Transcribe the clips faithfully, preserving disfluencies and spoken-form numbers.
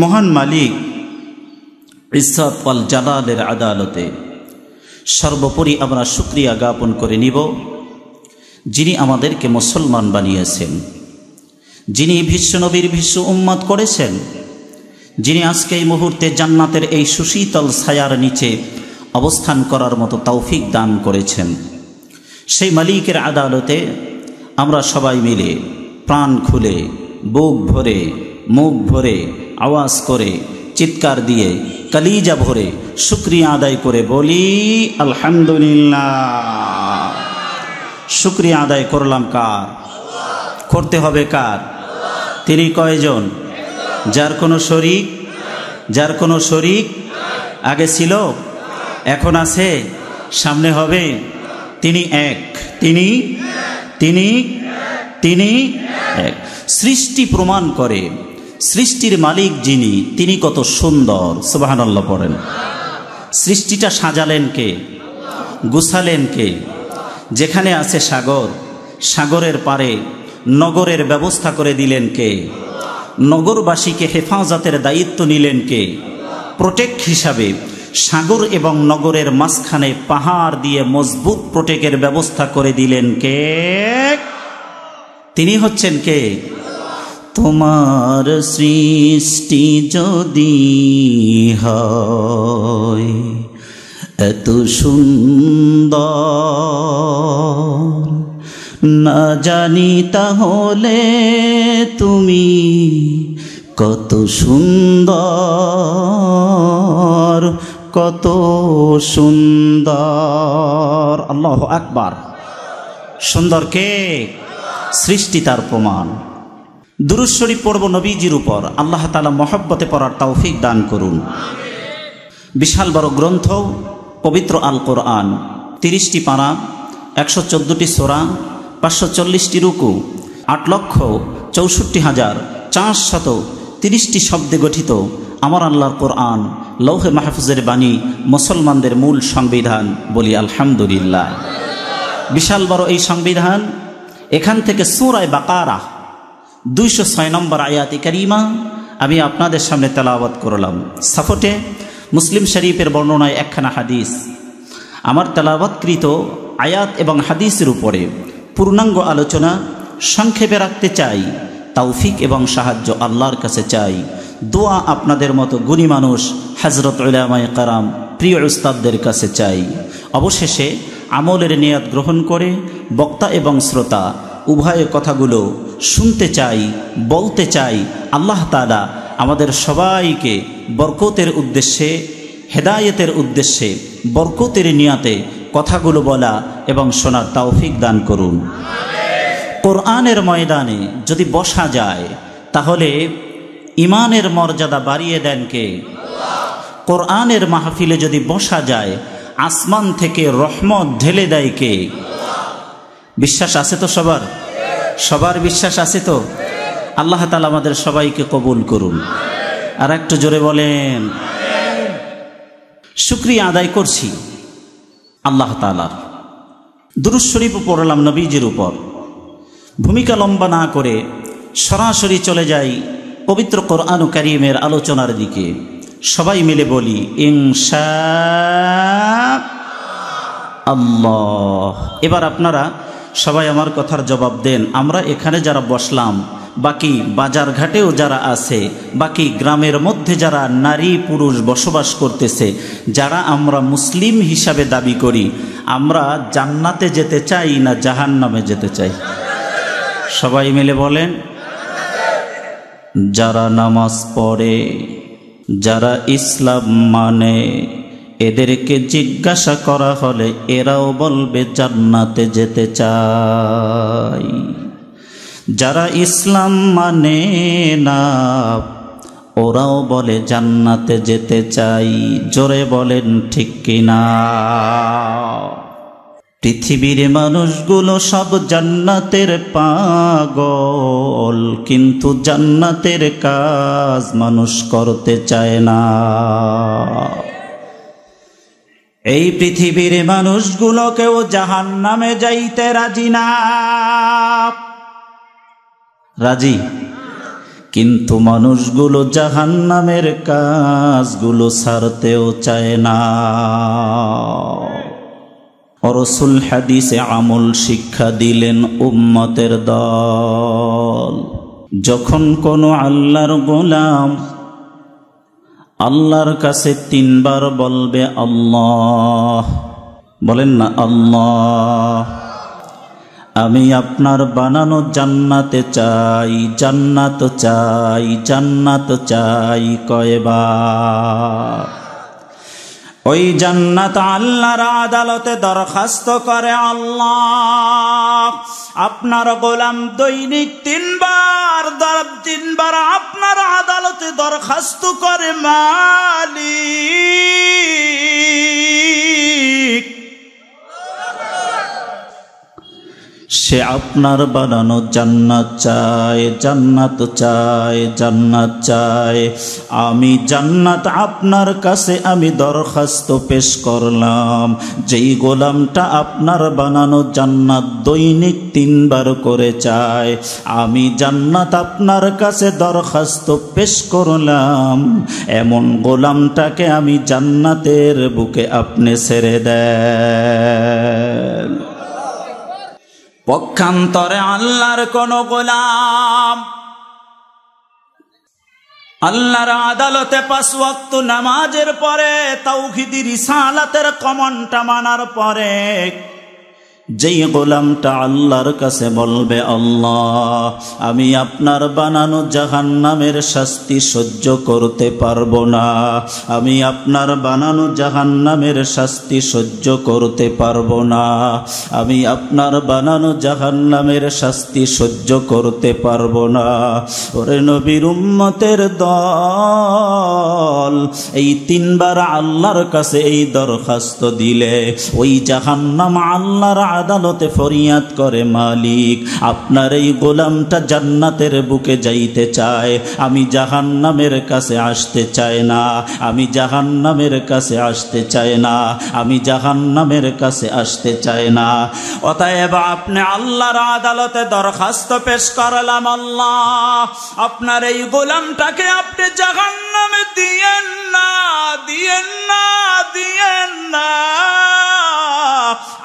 মহান মালিক ইজ্জত ওয়াল জালালের আদালতে সর্বোপরি আমরা শুকরিয়া জ্ঞাপন করে নিব যিনি আমাদেরকে মুসলমান বানিয়েছেন, যিনি বিশ্ব নবীর বিশ্ব উম্মত করেছেন, যিনি আজকে এই মুহূর্তে জান্নাতের এই সুশীতল ছায়ার নিচে অবস্থান করার মতো তৌফিক দান করেছেন। সেই মালিকের আদালতে আমরা সবাই মিলে প্রাণ খুলে বুক ভরে মুখ ভরে আওয়াজ করে চিৎকার দিয়ে কলিজা ভরে শুকরিয়া আদায় করে বলি আলহামদুলিল্লাহ। শুকরিয়া আদায় করলাম কার? করতে হবে কার? তিনি কয়জন? যার কোনো শরিক যার কোনো শরিক আগে ছিল, এখন আছে, সামনে হবে, তিনি এক। তিনি তিনি তিনি এক। সৃষ্টি প্রমাণ করে সৃষ্টির মালিক যিনি তিনি কত সুন্দর। সুবহানাল্লাহ পড়েন। সৃষ্টিটা সাজালেন কে? গুছালেন কে? যেখানে আছে সাগর, সাগরের পারে নগরের ব্যবস্থা করে দিলেন কে? নগরবাসীকে হেফাজতের দায়িত্ব নিলেন কে? প্রোটেক্ট হিসাবে সাগর এবং নগরের মাঝখানে পাহাড় দিয়ে মজবুত প্রোটেকের ব্যবস্থা করে দিলেন কে? তিনি হচ্ছেন কে? তোমার সৃষ্টি যদি হয় এত সুন্দর, না জানি তাহলে তুমি কত সুন্দর, কত সুন্দর। আল্লাহু আকবার। সুন্দর কে? সৃষ্টি, তার প্রমাণ। দুরূদ শরীফ পড়ব নবীজির উপর। আল্লাহ তাআলা মহব্বতে পড়ার তৌফিক দান করুন। বিশাল বড় গ্রন্থ পবিত্র আল কোরআন, তিরিশটি পারা, একশো চোদ্দোটি সোরা, পাঁচশো চল্লিশটি রুকু, আট লক্ষ চৌষট্টি হাজার চার শত তিরিশটি শব্দে গঠিত আমার আল্লাহর কোরআন, লৌহে মাহফুজের বাণী, মুসলমানদের মূল সংবিধান। বলি আলহামদুলিল্লাহ। বিশাল বড় এই সংবিধান, এখান থেকে সূরা বাকারা দুইশো ছয় নম্বর আয়াতি কারিমা আমি আপনাদের সামনে তেলাওয়াত করলাম। সাফটে মুসলিম শরীফের বর্ণনায় একখানা হাদিস। আমার তেলাওয়াতকৃত আয়াত এবং হাদিসের উপরে পূর্ণাঙ্গ আলোচনা সংক্ষেপে রাখতে চাই। তৌফিক এবং সাহায্য আল্লাহর কাছে চাই। দোয়া আপনাদের মতো গুণী মানুষ হযরত উলামায়ে কেরাম, প্রিয় উস্তাদদের কাছে চাই। অবশেষে আমলের নিয়াত গ্রহণ করে বক্তা এবং শ্রোতা উভয় কথাগুলো শুনতে চাই, বলতে চাই। আল্লাহ তাআলা আমাদের সবাইকে বরকতের উদ্দেশ্যে, হেদায়েতের উদ্দেশ্যে, বরকতের নিয়াতে কথাগুলো বলা এবং শোনার তৌফিক দান করুন। কোরআনের ময়দানে যদি বসা যায় তাহলে ইমানের মর্যাদা বাড়িয়ে দেন কে? কোরআনের মাহফিলে যদি বসা যায় আসমান থেকে রহমত ঢেলে দেয় কে? বিশ্বাস আছে তো সবার? সবার বিশ্বাস আছে তো? আল্লাহ তাআলা আমাদের সবাইকে কবুল করুন। আর একটু জোরে বলেন। শুকরিয়া আদায় করছি আল্লাহ তাআলার। দুরূদ শরীফ পড়লাম নবীজির উপর। ভূমিকা লম্বা না করে সরাসরি চলে যাই পবিত্র কোরআন কারীমের আলোচনার দিকে। সবাই মিলে বলি ইনশাআল্লাহ। এবার আপনারা সবাই আমার কথার জবাব দেন। আমরা এখানে যারা বসলাম, বাকি বাজারঘাটেও যারা আছে, বাকি গ্রামের মধ্যে যারা নারী পুরুষ বসবাস করতেছে, যারা আমরা মুসলিম হিসাবে দাবি করি, আমরা জান্নাতে যেতে চাই না জাহান্নামে যেতে চাই? সবাই মিলে বলেন। যারা নামাজ পড়ে, যারা ইসলাম মানে, এদেরকে জিজ্ঞাসা করা হলে এরাও বলবে জান্নাতে যেতে চাই। যারা ইসলাম মানে না ওরাও বলে জান্নাতে যেতে চাই। জোরে বলেন ঠিক কিনা? পৃথিবীর মানুষগুলো সব জান্নাতের পাগল, কিন্তু জান্নাতের কাজ মানুষ করতে চায় না। এই পৃথিবীর মানুষগুলোকেও জাহান্নামে যাইতে রাজি না। রাজি किन्तु मानुषगुलो जहन्नामेर काजगुलो सारतेओ चाय ना। और रसूल हादीसे आमुल शिक्षा दिलेन उम्मतेर दल। जखन कोनो आल्लाहर गोलाम आल्लाहर कासे तीन बार बोलबे आल्लाह, बोलेन ना आल्लाह, आमी आपनार बनानो जन्नते चाई जन्नत चाई जन्नत चाई, कयबार ओई जन्नत आल्लाहर आदालते दरखास्त करे आल्लाह आपनार गोलाम दैनिक तीन बार तीन बार आपनार आदालते दरखास्त करे मालिक। से आपनार बनानो जन्नत चाय जन्नत चाय जन्नत चाय, आमी जन्नत आपनार कासे आमी दरखास्त पेश करलाम। जेई गोलामटा आपनार बनानो जन्नत दैनिक तीन बार करे चाय, आमी जन्नत आपनार कासे दरखास्त पेश करलाम, एमन गोलामटाके आमी जन्नतेर बुके आपने सेरे देन। पक्षान्तरे आल्लाहर कोनो गोलाम आल्लाहर आदालते पाँच वक्त नामाजेर परे तौहीदी रिसालातेर कमनटा मानार परे যেই গোলামটা আল্লাহর কাছে বলবে আল্লাহ আমি আপনার বানানো জাহান্নামের শাস্তি সহ্য করতে পারবো না, আমি আপনার বানানো জাহান্নামের শাস্তি সহ্য করতে পারবো না, আমি আপনার বানানো জাহান্নামের শাস্তি সহ্য করতে পারবো না। ওরে নবীর উম্মতের দল, এই তিনবার আল্লাহর কাছে এই দরখাস্ত দিলে ওই জাহান্নাম আল্লাহর আদালতে ফরিয়াদ করে মালিক আপনার এই গোলামটা জান্নাতের বুকে যাইতে চায়, আমি জাহান্নামের কাছে আসতে চাই না, আমি জাহান্নামের কাছে আসতে চাই না, আমি জাহান্নামের কাছে আসতে চাই না। অতএব আপনি আল্লাহর আদালতে দরখাস্ত পেশ করলাম আল্লাহ আপনার এই গোলামটাকে আপনি জাহান্নামে দিয়েন না দিয়েন না দিয়েন না,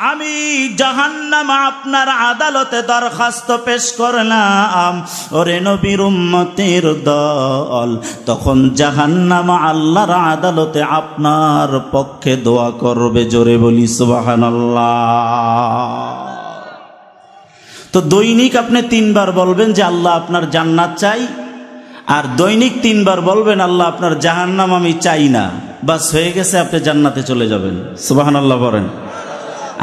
আমি জাহান্নাম আপনার আদালতে দরখাস্ত পেশ করলাম। ওরে নবীর উম্মতের দল, তখন জাহান্নাম আল্লাহর আদালতে আপনার পক্ষে দোয়া করবে। জোরে বলি সুবহানাল্লাহ। তো দৈনিক আপনি তিনবার বলবেন যে আল্লাহ আপনার জান্নাত চাই, আর দৈনিক তিনবার বলবেন আল্লাহ আপনার জাহান্নাম আমি চাই না, বাস হয়ে গেছে, আপনি জান্নাতে চলে যাবেন। সুবহানাল্লাহ বলেন।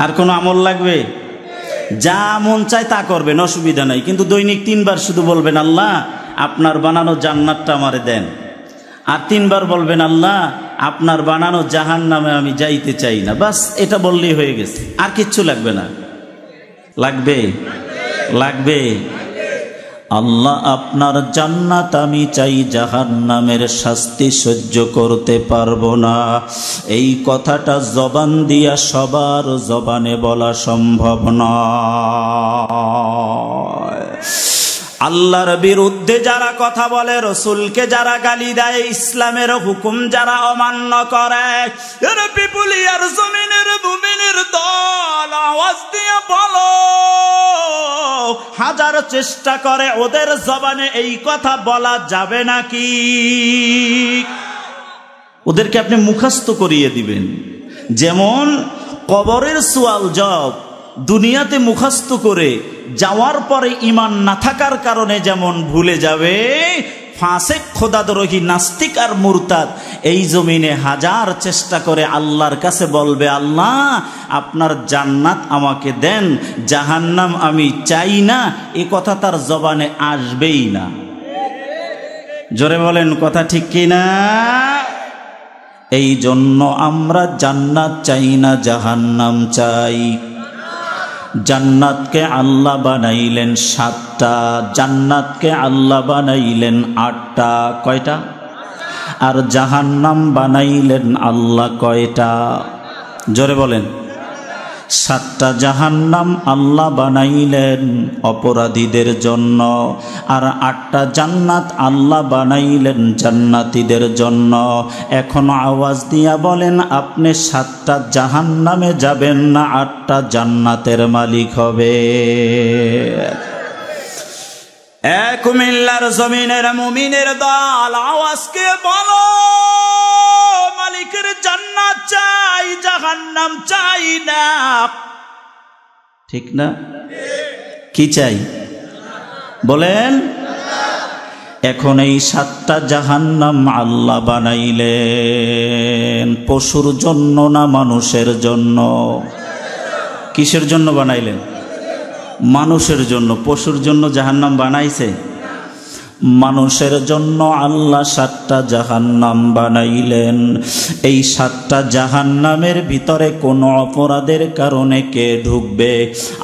আর কোনো আমল লাগবে? যা মন চায় তা করবেন, অসুবিধা নাই, কিন্তু দৈনিক তিনবার শুধু বলবেন আল্লাহ আপনার বানানো জান্নাতটা আমারে দেন, আর তিনবার বলবেন আল্লাহ আপনার বানানো জাহান্নামে আমি যাইতে চাই না, বাস এটা বললেই হয়ে গেছে, আর কিচ্ছু লাগবে না। লাগবে? লাগবে। আল্লাহ আপনার জান্নাত আমি চাই, জাহান্নামের শাস্তি সহ্য করতে পারবো না, এই কথাটা জবান দিয়া সবার জবানে বলা সম্ভব নয়। আল্লাহর বিরুদ্ধে যারা কথা বলে, রসুলকে যারা গালি দেয়, ইসলামের হুকুম যারা অমান্য করে, এরা পিপুলিয়ার জমিনের মুমিনের দল, আওয়াজ দিয়ে বলো, হাজার চেষ্টা করে ওদের জবানে এই কথা বলা যাবে নাকি? ওদেরকে আপনি মুখস্থ করিয়ে দিবেন, যেমন কবরের সুয়াল জব দুনিয়াতে মুখস্থ করে যাওয়ার পরে ইমান না থাকার কারণে যেমন ভুলে যাবে, ফাঁসে খোদাদ্রোহী নাস্তিক আর মুরতাদ এই জমিনে হাজার চেষ্টা করে আল্লাহর কাছে বলবে আল্লাহ আপনার জান্নাত আমাকে দেন, জাহান্নাম আমি চাই না, এ কথা তার জবানে আসবেই না। জোরে বলেন, কথা ঠিক কিনা? এই জন্য আমরা জান্নাত চাই না, জাহান্নাম চাই। জান্নাতকে আল্লাহ বানাইলেন সাতটা, জান্নাতকে আল্লাহ বানাইলেন আটটা, কয়টা? আর জাহান্নাম বানাইলেন আল্লাহ কয়টা? জোরে বলেন। सातटा जहन्नाम आल्ला बनाइलेन अपराधीदेर जन्नो आर आठटा जन्नत आल्ला बनाइलेन जन्नतीदेर जन्नो। एखन आवाज दिया बोलेन आपनि सातटा जहन्नामे जाबेन ना आठटा जन्नतेर मालिक हबेन? ए कुमिल्लार जमीनेर मुमिनेर दल आवाज के बोलो, मालिकेर जन्नत चाई जहन्नाम चाई ना, ठीक ना? की चाई बोलेन? एखन एई सातटा जहन्नाम आल्ला बनाइलेन पशुर जन्नो ना मानुषेर जन्नो? किसेर जन्नो बनाइलेन? मानुषेर जन्नो। पशुर जन्नो जहन्नाम बनाइछे? मानुषेर जन्नो आल्ला सातटा जहन्नाम बनाइलेन। एई सातटा जहन्नामेर भितरे कोनो अपराधेर कारणे के ढुकबे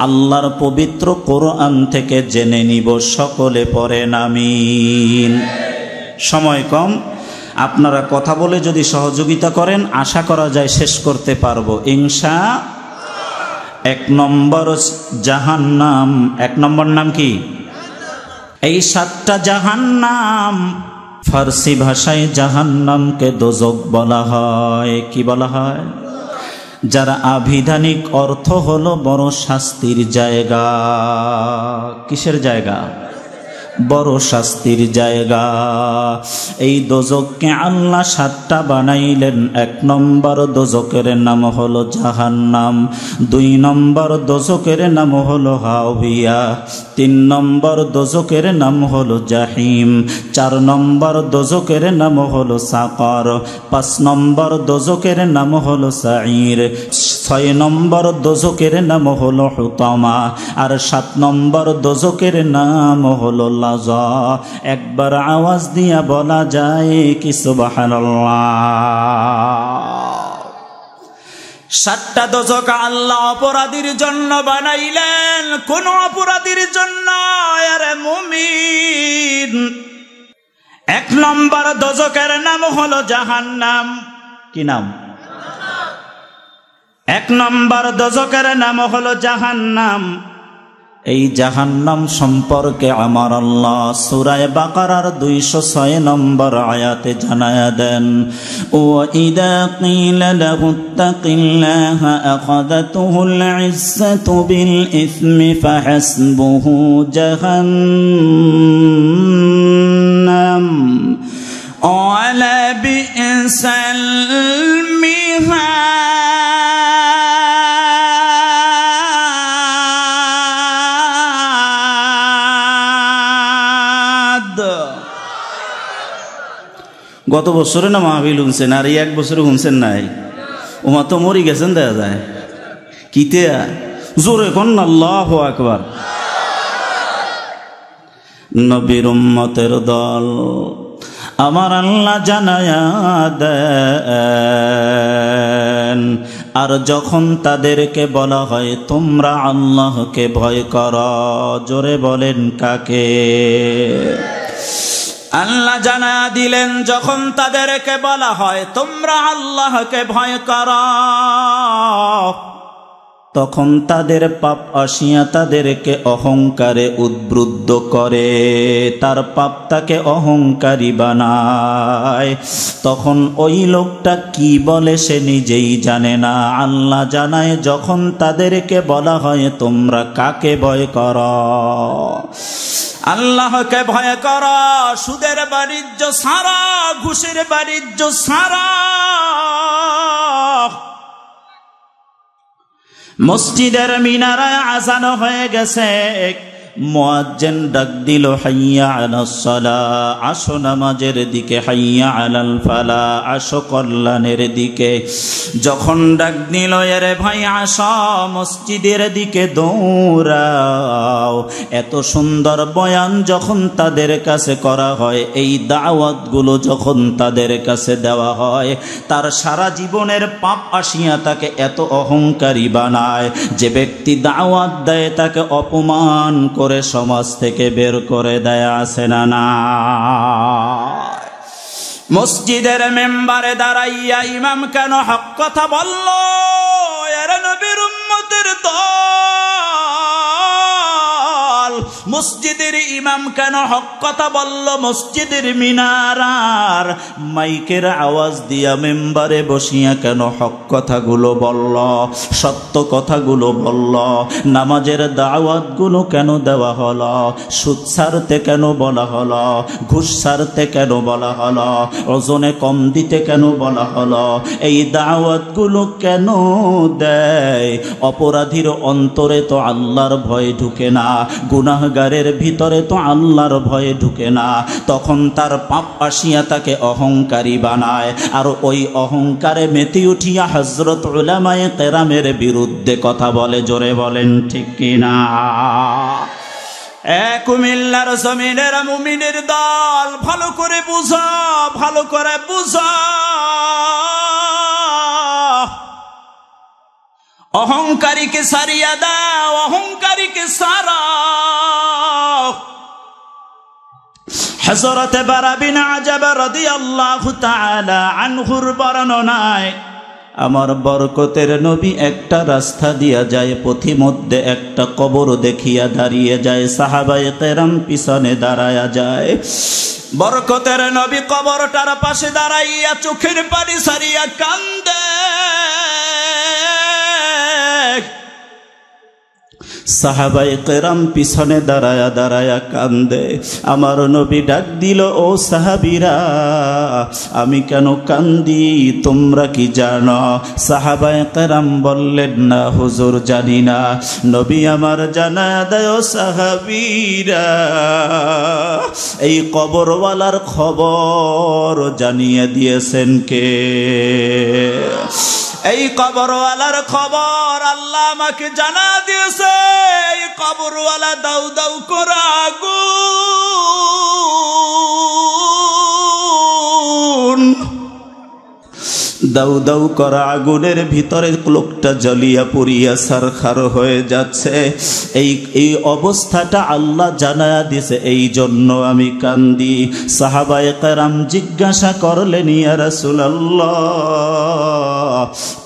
आल्लाहर पवित्र कुरआन थेके जेने निब सकले पड़ेन आमीन। समय कम, आपनारा कथा बोले यदि सहयोगिता करेन आशा करा जाय शेष करते पारबो इंशाअल्लाह। एक नम्बर जहन्नाम, एक नम्बर नाम की एई सातटा जहन्नाम। फारसी भाषाय जहन्नाम के दोजक बला हय। कि बला हय? जारा आभिधानिक अर्थ हलो बड़ शास्तिर जायगा। किसेर जायगा? बड़ शास्तिर जायगा। एई दोजकके आल्ला सातटा बनाइलेन। एक नम्बर दोजकेर नाम हलो जहन्नाम, दुई नम्बर दोजकेर नाम हलो हाविया, तीन नम्बर दोजकेर नाम हलो जाहिम, चार नम्बर दोजकेर नाम हलो साकार, पाँच नम्बर दोजकेर नाम हलो साईर, छय नम्बर दोजकेर नाम हलो हुतामा और सात नम्बर दोजकेर नाम हलो लाजा। एक बार आवाज दिया बोला जाए कि सुबहानल्लाह। सातटा दोजक आल्ला अपराधीर जन्नो बनाइलेन, कोनो अपराधीर जन्नो आरे मुमिन। एक नम्बर दोजकेर नाम हलो जहन्नाम। कि नाम? एक नम्बर दोजकेर नाम हलो जहन्नाम। এই জাহান্নাম সম্পর্কে আমার আল্লাহ সূরায়ে বাকারার দুইশ ছয় নম্বর আয়াতে জানায়া দেন, ওয়া ইযা ক্বিলা লাহুত্তাকিল্লাহা আখাযাতুহুল ইজ্জাতু বিল ইসমি ফাহাসবুহু জাহান্নাম ওয়া লা বি'সাল মিহা। গত বছরে না মাহফিল শুনছেন আর এক বছরে শুনছেন নাই? ওমা তো মরি গেছেন দেখা যায়। কিতে জোরে কোন আল্লাহু আকবার। নবীর উম্মতের দল আমার আল্লাহ জানায়া দেন, আর যখন তাদেরকে বলা হয় তোমরা আল্লাহকে ভয় করো, জোরে বলেন কাকে? আল্লাহ জানা দিলেন যখন তাদেরকে বলা হয় তোমরা আল্লাহকে ভয় করো, তখন তাদের পাপ আসিয়া তাদেরকে অহংকারে উদ্বুদ্ধ করে, তার পাপ তাকে অহংকারী বানায়। তখন ওই লোকটা কি বলে সে নিজেই জানে না। আল্লাহ জানায় যখন তাদেরকে বলা হয় তোমরা কাকে ভয় করো? আল্লাহকে ভয় করো। সুদের বাণিজ্য সারা, ঘুষের বাণিজ্য সারা, মসজিদের মিনারায় আযান হয়ে গেছে, মুয়াজ্জিন ডাক দিল হাইয়া আলাস সালাহ, আসো নামাজের দিকে, হাইয়া আলাল ফালাহ, আসো কল্যাণের দিকে। যখন ডাক দিল এরে ভাই আসো মসজিদের দিকে দৌড়াও, এত সুন্দর বয়ান যখন তাদের কাছে করা হয়, এই দাওয়াতগুলো যখন তাদের কাছে দেওয়া হয়, তার সারা জীবনের পাপ আসিয়া তাকে এত অহংকারী বানায়, যে ব্যক্তি দাওয়াত দেয় তাকে অপমান করে সমাজ থেকে বের করে দেয়া আছে না না? মসজিদের মেম্বারে দাঁড়াইয়া ইমাম কেন হক কথা বলল? এর নবীর উম্মতের মসজিদের ইমাম কেন হক কথা বলল মসজিদের মিনারার মাইকের আওয়াজ দিয়া মেম্বারে বসিয়া কেন হক কথাগুলো বলল সত্য কথাগুলো বলল নামাজের দাওয়াতগুলো কেন দেওয়া হলো সুদ ছাড়তে কেন বলা হলো ঘুষ ছাড়তে কেন বলা হলো ওজনে কম দিতে কেন বলা হলো এই দাওয়াতগুলো কেন দেয় অপরাধীর অন্তরে তো আল্লাহর ভয় ঢুকে না গুনাহগারের ভিতরে তো আল্লাহর ভয়ে ঢুকে না তখন তার পাপ আসিয়া তাকে অহংকারী বানায় আর ওই অহংকারে মেতে উঠিয়া হযরত উলামায়ে কেরামের বিরুদ্ধে কথা বলে জোরে বলেন ঠিক কিনা এক কুমিল্লার জমিনের মুমিনের দল ভালো করে বুঝো ভালো করে বুঝো अहंकारी के सारिया दाओ अहंकारी के सारा हजरत बारा बिन आजब रदियल्लाहु ताआला अन्हुर बरननाय आमार बरकतेर नबी एक रास्ता दिया जाए पथि मध्य एक कबर देखिया दाड़िये जाए साहाबाए केराम पिछने दाड़ाया जाए बरकतेर नबी कबरटार पाशे दाड़ाइया चोखेर पानी सारिया कांदे সাহাবায়ে কেরাম পিছনে দাঁড়ায়া দাঁড়ায়া কান্দে আমার নবী ডাক দিল ও সাহাবীরা আমি কেন কান্দি তোমরা কি জানো সাহাবায়ে কেরাম বললেন না হুজুর জানি না নবী আমার জানায়া দাও ও সাহাবীরা এই কবরওয়ালার খবর জানিয়ে দিয়েছেন কে এই কবরওয়ালার খবর আল্লাহ আমাকে জানা দিয়েছে এই কবরওয়ালা দাউ দাউ করে আগুন দাউ দাউ করা আগুনের ভিতরে লোকটা জ্বলিয়া পুড়িয়া সারখার হয়ে যাচ্ছে এই এই অবস্থাটা আল্লাহ জানায়া দিয়েছে এই জন্য আমি কান্দি সাহাবায়ে কেরাম জিজ্ঞাসা করলেন ইয়া রাসূলুল্লাহ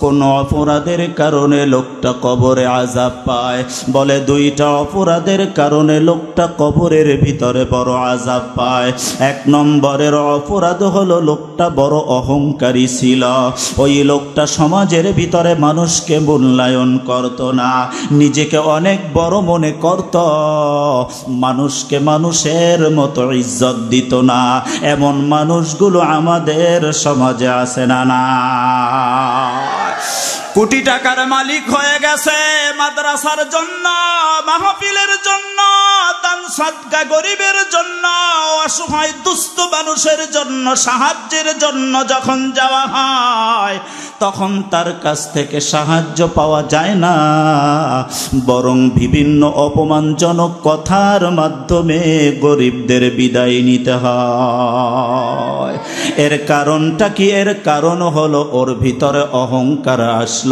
কোন অপরাধের কারণে লোকটা কবরে আযাব পায় বলে দুইটা অপরাধের কারণে লোকটা কবরের ভিতরে বড় আযাব পায় এক নম্বরের অপরাধ হলো লোকটা বড় অহংকারী ছিল ওই লোকটা সমাজের ভিতরে মানুষকে মূল্যায়ন করত না নিজেকে অনেক বড় মনে করত মানুষকে মানুষের মতো ইজ্জত দিত না এমন মানুষগুলো আমাদের সমাজে আছে না না কোটি টাকার মালিক হয়ে গেছে মাদ্রাসার জন্য মাহফিলের জন্য দান সদকা গরিবের জন্য অসহায় দুস্থ মানুষের জন্য সাহায্যের জন্য যখন যাওয়া হয় তখন তার কাছ থেকে সাহায্য পাওয়া যায় না বরং বিভিন্ন অপমানজনক কথার মাধ্যমে গরিবদের বিদায় নিতে হয় এর কারণটা কি এর কারণ হলো ওর ভিতরে অহংকার আসলো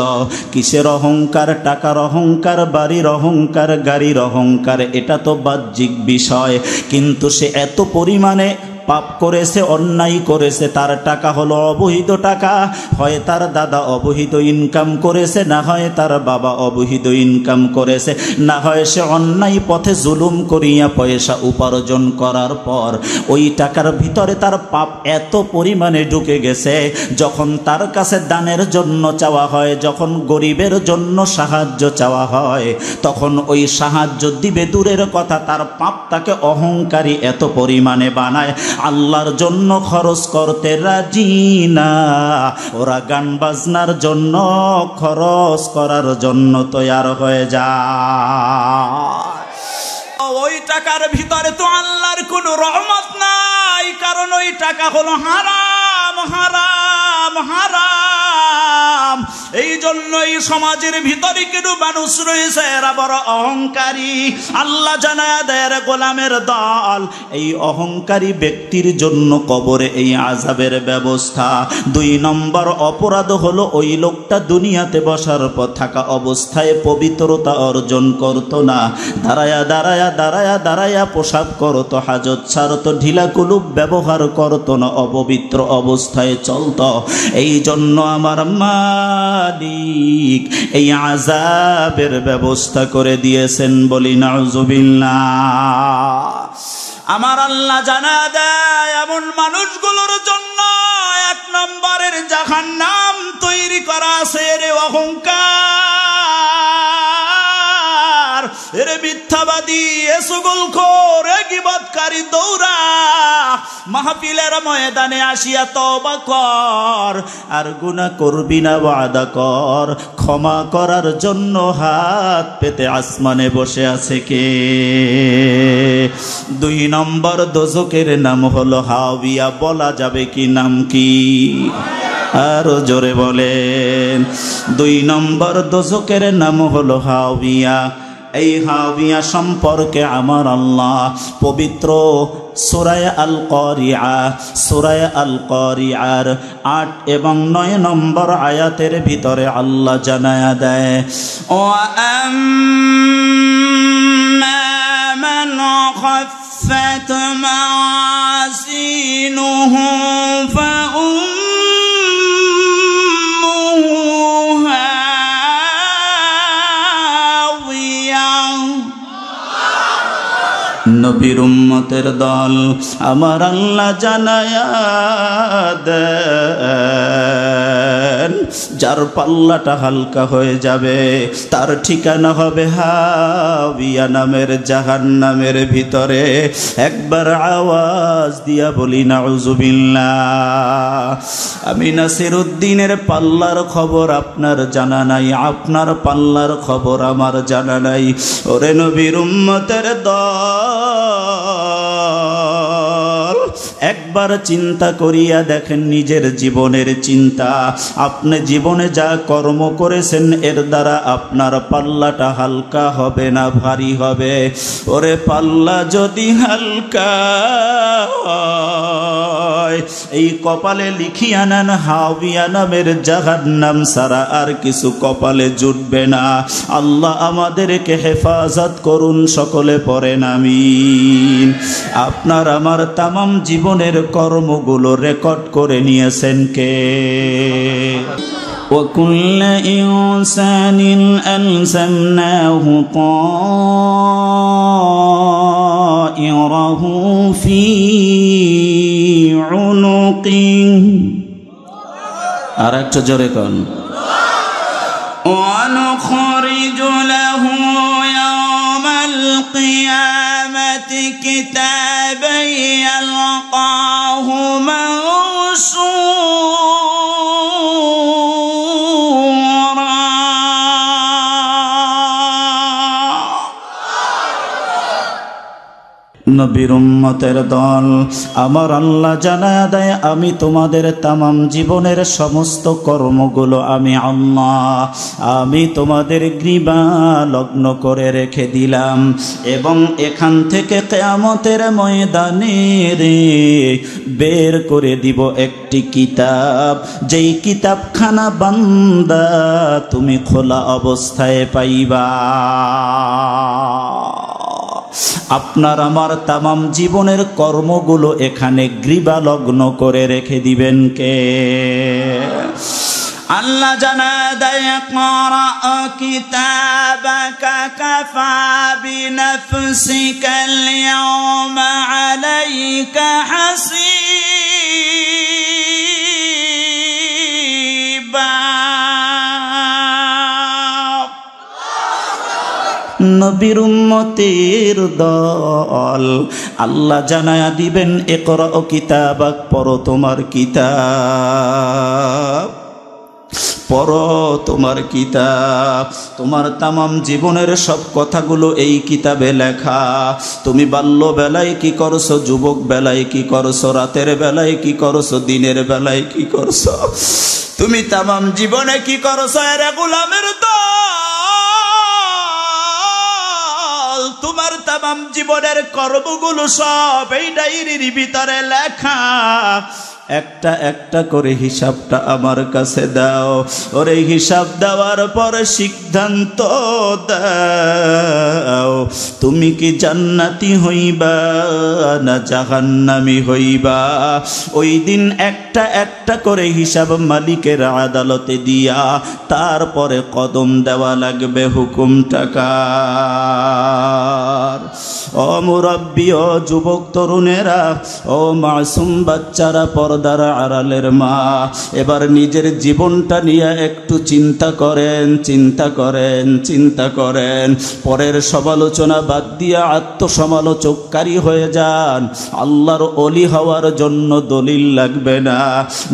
কিসের অহংকার টাকার অহংকার বাড়ির অহংকার গাড়ির অহংকার এটা তো বাহ্যিক বিষয় কিন্তু সে এত পরিমাণে পাপ করেছে অন্যায় করেছে তার টাকা হলো অবৈধ টাকা হয় তার দাদা অবৈধ ইনকাম করেছে না হয় তার বাবা অবৈধ ইনকাম করেছে না হয় সে অন্যায় পথে জুলুম করিয়া পয়সা উপার্জন করার পর ওই টাকার ভিতরে তার পাপ এত পরিমাণে ঢুকে গেছে যখন তার কাছে দানের জন্য চাওয়া হয় যখন গরিবের জন্য সাহায্য চাওয়া হয় তখন ওই সাহায্য দিবে দূরের কথা তার পাপ তাকে অহংকারী এত পরিমাণে বানায় আল্লাহর জন্য খরচ করতে রাজি না ওরা গান বাজনার জন্য খরচ করার জন্য তৈয়ার হয়ে যায় ওই টাকার ভিতরে তো আল্লাহর কোনো রহমত নাই কারণ ওই টাকা হলো হারাম হারাম হারাম এই জন্যই সমাজের ভিতরে কিছু মানুষ রয়েছে এরা বড় অহংকারী আল্লাহ জানায়া দেয় গোলামের দল এই অহংকারী ব্যক্তির জন্য কবরে এই আযাবের ব্যবস্থা দুই নম্বর অপরাধ হলো ওই লোকটা দুনিয়াতে বসার পর থাকা অবস্থায় পবিত্রতা অর্জন করত না দাঁড়ায়া দাঁড়ায়া দাঁড়ায়া দাঁড়ায়া পোশাক করত হাজত ছাড়ত ঢিলা কুলুপ ব্যবহার করত না অপবিত্র অবস্থায় চলত এই জন্য আমার মা Ali मालिक এই আযাবের ব্যবস্থা করে দিয়েছেন বলি নাউযুবিল্লাহ। আমার আল্লাহ জানা দেয় এমন মানুষগুলোর জন্য এক নম্বরের জাহান্নাম তৈরি করা আছে রে অহংকার রে মিথ্যাবাদী এসুগলখোর গীবতকারী দৌরা মাহফিলের ময়দানে আসিয়া তওবা কর আর গুনাহ করবি না ওয়াদা কর ক্ষমা করার জন্য হাত পেতে আসমানে বসে আছে কে। দুই নম্বর দোজকের নাম হলো হাওয়া। বলা যাবে কি নাম কি আর জোরে বলেন। দুই নম্বর দোজকের নাম হলো হাওয়া। এই হাওয়া সম্পর্কে আমার আল্লাহ পবিত্র সুরায় আল কারিআ সুরায় আল কারিআর আট এবং নয় নম্বর আয়াতের ভিতরে আল্লাহ জানায়া দেয় ও خفت موازينه فأمه هاوية নবীর উম্মতের দল আমার আল্লাহ জানায়া দেন যার পাল্লাটা হালকা হয়ে যাবে তার ঠিকানা হবে হাওয়া নামের জাহান্নামের ভিতরে। একবার আওয়াজ দিয়া বলি নাউযুবিল্লাহ। আমি নাসির উদ্দিনের পাল্লার খবর আপনার জানা নাই, আপনার পাল্লার খবর আমার জানা নাই। ওরে নবীর উম্মতের দল একবার চিন্তা করিয়া দেখেন নিজের জীবনের চিন্তা, আপনি জীবনে যা কর্ম করেছেন এর দ্বারা আপনার পাল্লাটা হালকা হবে না ভারী হবে। ওরে পাল্লা যদি হালকা হয় এই কপালে লিখিয়ে আনান হাওয়া নামের জাহান্নাম সারা আর কিছু কপালে জুটবে না। আল্লাহ আমাদেরকে হেফাজত করুন সকলে পড়েন আমিন। আপনার আমার তামাম জীবনের কর্মগুলো রেকর্ড করে নিয়েছেন কে। وكل إنسان ألزمناه طائره في عنقه أراك تجركن ونخرج له يوم القيامة كتابا يلقاه منشورا নবীর উম্মতের দল আমার আল্লাহ জানায়া দেয় আমি তোমাদের তামাম জীবনের সমস্ত কর্মগুলো আমি আল্লাহ আমি তোমাদের গ্রীবা লগ্ন করে রেখে দিলাম এবং এখান থেকে কিয়ামতের ময়দানে বের করে দিব একটি কিতাব, যেই কিতাবখানা বান্দা তুমি খোলা অবস্থায় পাইবা। আপনার আমার তামাম জীবনের কর্মগুলো এখানে গ্রীবা লগ্ন করে রেখে দিবেন কে। আল্লাহ জানা দেয় করা কিতাবাকা কাফা বিনাফসিকা আল-ইয়াওমা আলাইকা হাসীবা। নবীর উম্মতের দল আল্লাহ জানায়া দিবেন ইকরা কিতাবাক পড়ো তোমার কিতাব পড়ো তোমার কিতাব। তোমার তামাম জীবনের সব কথাগুলো এই কিতাবে লেখা। তুমি বাল্যবেলায় কি করছো, যুবক বেলায় কি করছো, রাতের বেলায় কি করছো, দিনের বেলায় কি করছো, তুমি তামাম জীবনে কি করছো এর গোলামের তোমার তামাম জীবনের কর্মগুলো সব এই ডায়েরির ভিতরে লেখা। একটা একটা করে হিসাবটা আমার কাছে দাও। ওরে হিসাব দেওয়ার পর সিদ্ধান্ত দাও তুমি কি জান্নাতি হইবা না জাহান্নামী হইবা। ওই দিন একটা একটা করে হিসাব মালিকের আদালতে দিয়া তারপরে কদম দেওয়া লাগবে। হুকুম টাকার ও মুরব্বী, ও যুবক তরুণেরা, ও মাসুম বাচ্চারা, পর্দার আড়ালের মা, এবার নিজের জীবনটা নিয়ে একটু চিন্তা করেন, চিন্তা করেন, চিন্তা করেন। পরের সমালোচনা বাদ দিয়ে আত্মসমালোচককারী হয়ে যান। আল্লাহর অলি হওয়ার জন্য দলিল লাগবে না।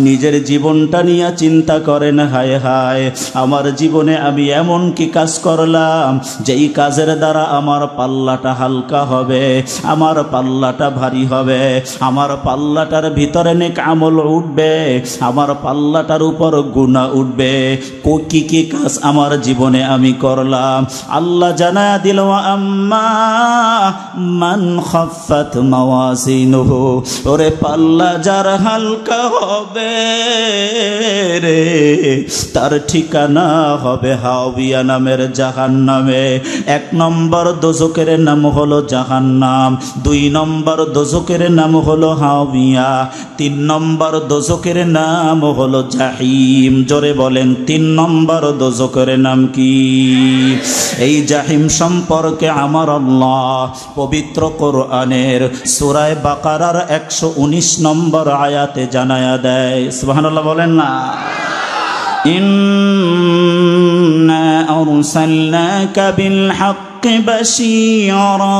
নিজের জীবনটা নিয়ে চিন্তা করেন, হায় হায় আমার জীবনে আমি এমন কি কাজ করলাম যেই কাজের দ্বারা আমার পাল্লাটা হালকা হবে, আমার পাল্লাটা ভারী হবে, আমার পাল্লাটার ভিতরে নেক আমল উঠবে, আমার পাল্লাটার উপর গুনাহ উঠবে। কি কি কাজ আমার জীবনে আমি করলাম আল্লাহ জানায়া দিল। আম্মা মান খাফাত মাওয়াজিনুহু, ওরে পাল্লা যার হালকা হবে রে তার ঠিকানা হবে হাওয়া নামের জাহান্নামে। এক নম্বর দোজকের নাম হলো জাহান্নাম, দুই নম্বর দোজকের নাম হলো হাওয়া, তিন নম্বর দোজকের নাম হলো জাহিম। জোরে বলেন তিন নম্বর দোজকের নাম কি? এই জাহিম সম্পর্কে আমার আল্লাহ পবিত্র কোরআনের সূরা বাকারার একশো উনিশ নম্বর আয়াতে জানায়া দেয়। সুবহানাল্লাহ বলেন না। ইন্না আরসালনাকা বিল হক بشيرا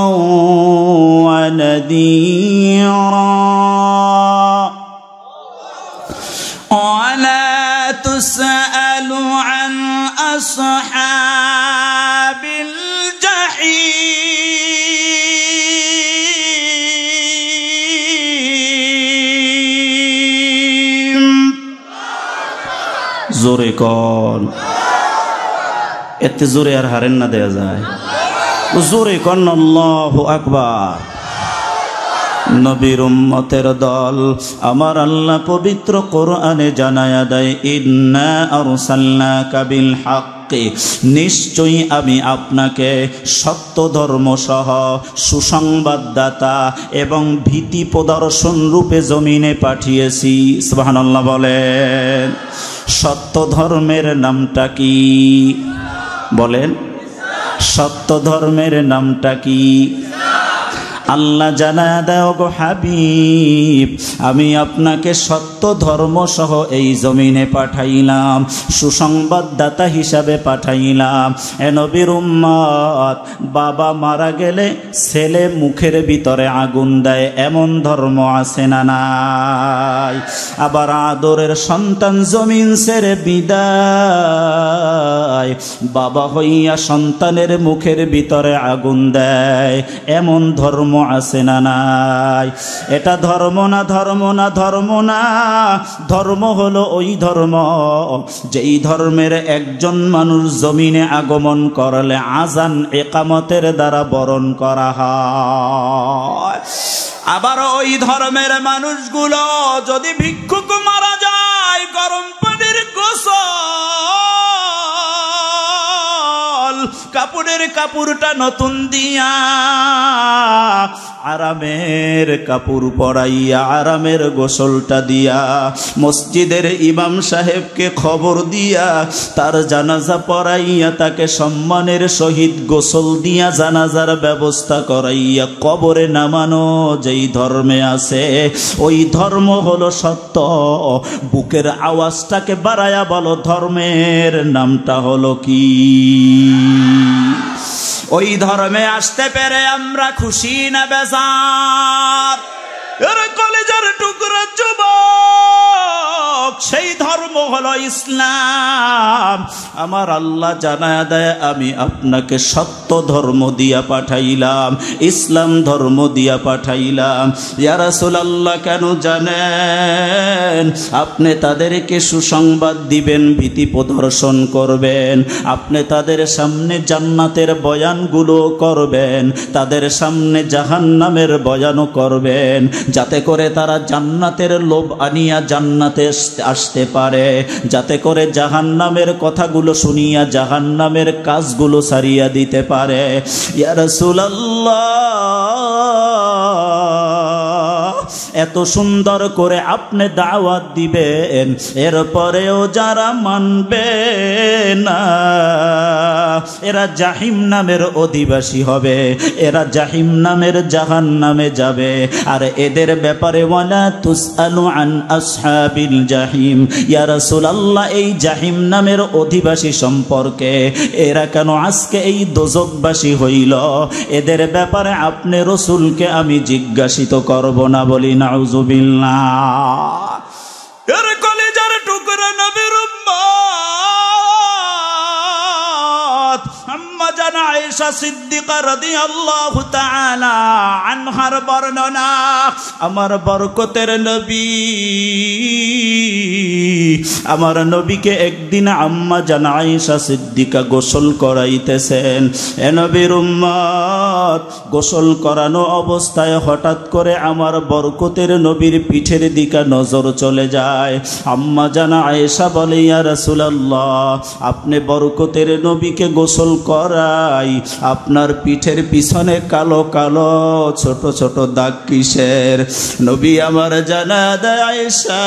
ونذيرا ولا تسأل عن أصحاب الجحيم زوري كون ات زوري هرهرنا دي زاي জোরে কন আল্লাহু আকবার। নবীর উম্মতের দল, আমার আল্লাহ পবিত্র কোরআনে জানায়া দেয় ইন্না আরসালনাকা বিল হক, নিশ্চয়ই আমি আপনাকে সত্য ধর্ম সহ সুসংবাদদাতা এবং ভীতি প্রদর্শন রূপে জমিনে পাঠিয়েছি। সুবহানাল্লাহ বলেন। সত্য ধর্মের নামটা কি বলেন? সত্য ধর্মের নামটা কি? আল্লাহ জানা দাও গো হাবিব, আমি আপনাকে সত্য ধর্ম সহ এই জমিনে পাঠাইলাম, সুসংবাদদাতা হিসাবে পাঠাইলাম। এ নবীর উম্মত, বাবা মারা গেলে ছেলে মুখের ভিতরে আগুন দেয়, এমন ধর্ম আছে না নাই? আবার আদরের সন্তান জমিন ছেড়ে বিদায়, বাবা হইয়া সন্তানের মুখের ভিতরে আগুন দেয়, এমন ধর্ম আছে না নাই? এটা ধর্ম না, ধর্ম না, ধর্ম না। ধর্ম হলো ওই ধর্ম যেই ধর্মের একজন মানুষ জমিনে আগমন করলে আজান একামতের দ্বারা বরণ করা হয়। আবার ওই ধর্মের মানুষগুলো যদি ভিক্ষুক মারা যায় গরম পানির গোসল, কাপড়ের কাপড়টা নতুন দিয়া আরামের কাপড় পরাইয়া আরামের গোসলটা দিয়া মসজিদের ইমাম সাহেবকে খবর দিয়া তার জানাজা পড়াইয়া তাকে সম্মানের সহিত গোসল দিয়া জানাজার ব্যবস্থা করাইয়া কবরে নামানো যেই ধর্মে আছে ওই ধর্ম হলো সত্য। বুকের আওয়াজটাকে বাড়ায়া বলো ধর্মের নামটা হলো কি? ওই ধর্মে আসতে পেরে আমরা খুশি না বেজার? এর কলেজের টুকরা যুবক, সেই ধর্ম হলো ইসলাম। আমার আল্লাহ জানায়া দেয়, আমি আপনাকে সত্য ধর্ম দিয়া পাঠাইলাম, ইসলাম ধর্ম দিয়া পাঠাইলাম। ইয়া রাসূলুল্লাহ, কেন জানেন? আপনি তাদেরকে সুসংবাদ দিবেন, ভীতি প্রদর্শন করবেন, আপনি তাদের সামনে জান্নাতের বয়ানগুলো করবেন, তাদের সামনে জাহান্নামের বয়ানও করবেন, যাতে করে তারা জান্নাতের লোভ আনিয়া জান্নাতে আসতে পারে, যাতে করে জাহান্নামের কথাগুলো শুনিয়া জাহান্নামের কাজগুলো সারিয়া দিতে পারে। ইয়া রাসূলুল্লাহ, এত সুন্দর করে আপনি দাওয়াত দিবেন, এরপরেও যারা মানবে না এরা জাহিম নামের অধিবাসী হবে, এরা জাহিম নামের জাহান্নামে যাবে। আর এদের ব্যাপারে ওয়ালা তুসআলু আন আসহাবিল জাহিম, ইয়া রাসূলুল্লাহ এই জাহিম নামের অধিবাসী সম্পর্কে এরা কেন আজকে এই দোজখবাসী হইল, এদের ব্যাপারে আপনি রসুলকে আমি জিজ্ঞাসিত করব না। বলি নাউযুবিল্লাহ। এর কলিজার টুকরা নবীর উম্মত আম্মা জান আয়েশা সিদ্দিকা রাদিয়াল্লাহু তাআলা আনহার বর্ণনা, আমার বরকতের নবী, আমার নবীকে একদিন আম্মা জান আয়েশা সিদ্দিকা গোসল করাইতেছেন। এ নবীর উম্মত, গোসল করানো অবস্থায় হঠাৎ করে আমার বরকতের নবীর পিঠের দিকে নজর চলে যায়। আম্মা জান আয়েশা বলে, ইয়া রাসূলুল্লাহ, আপনি বরকতের নবীকে গোসল করাই, আপনার পিঠের পিছনে কালো কালো ছোট ছোট দাগ কিসের? নবী আমার জানা দেয়, আয়েশা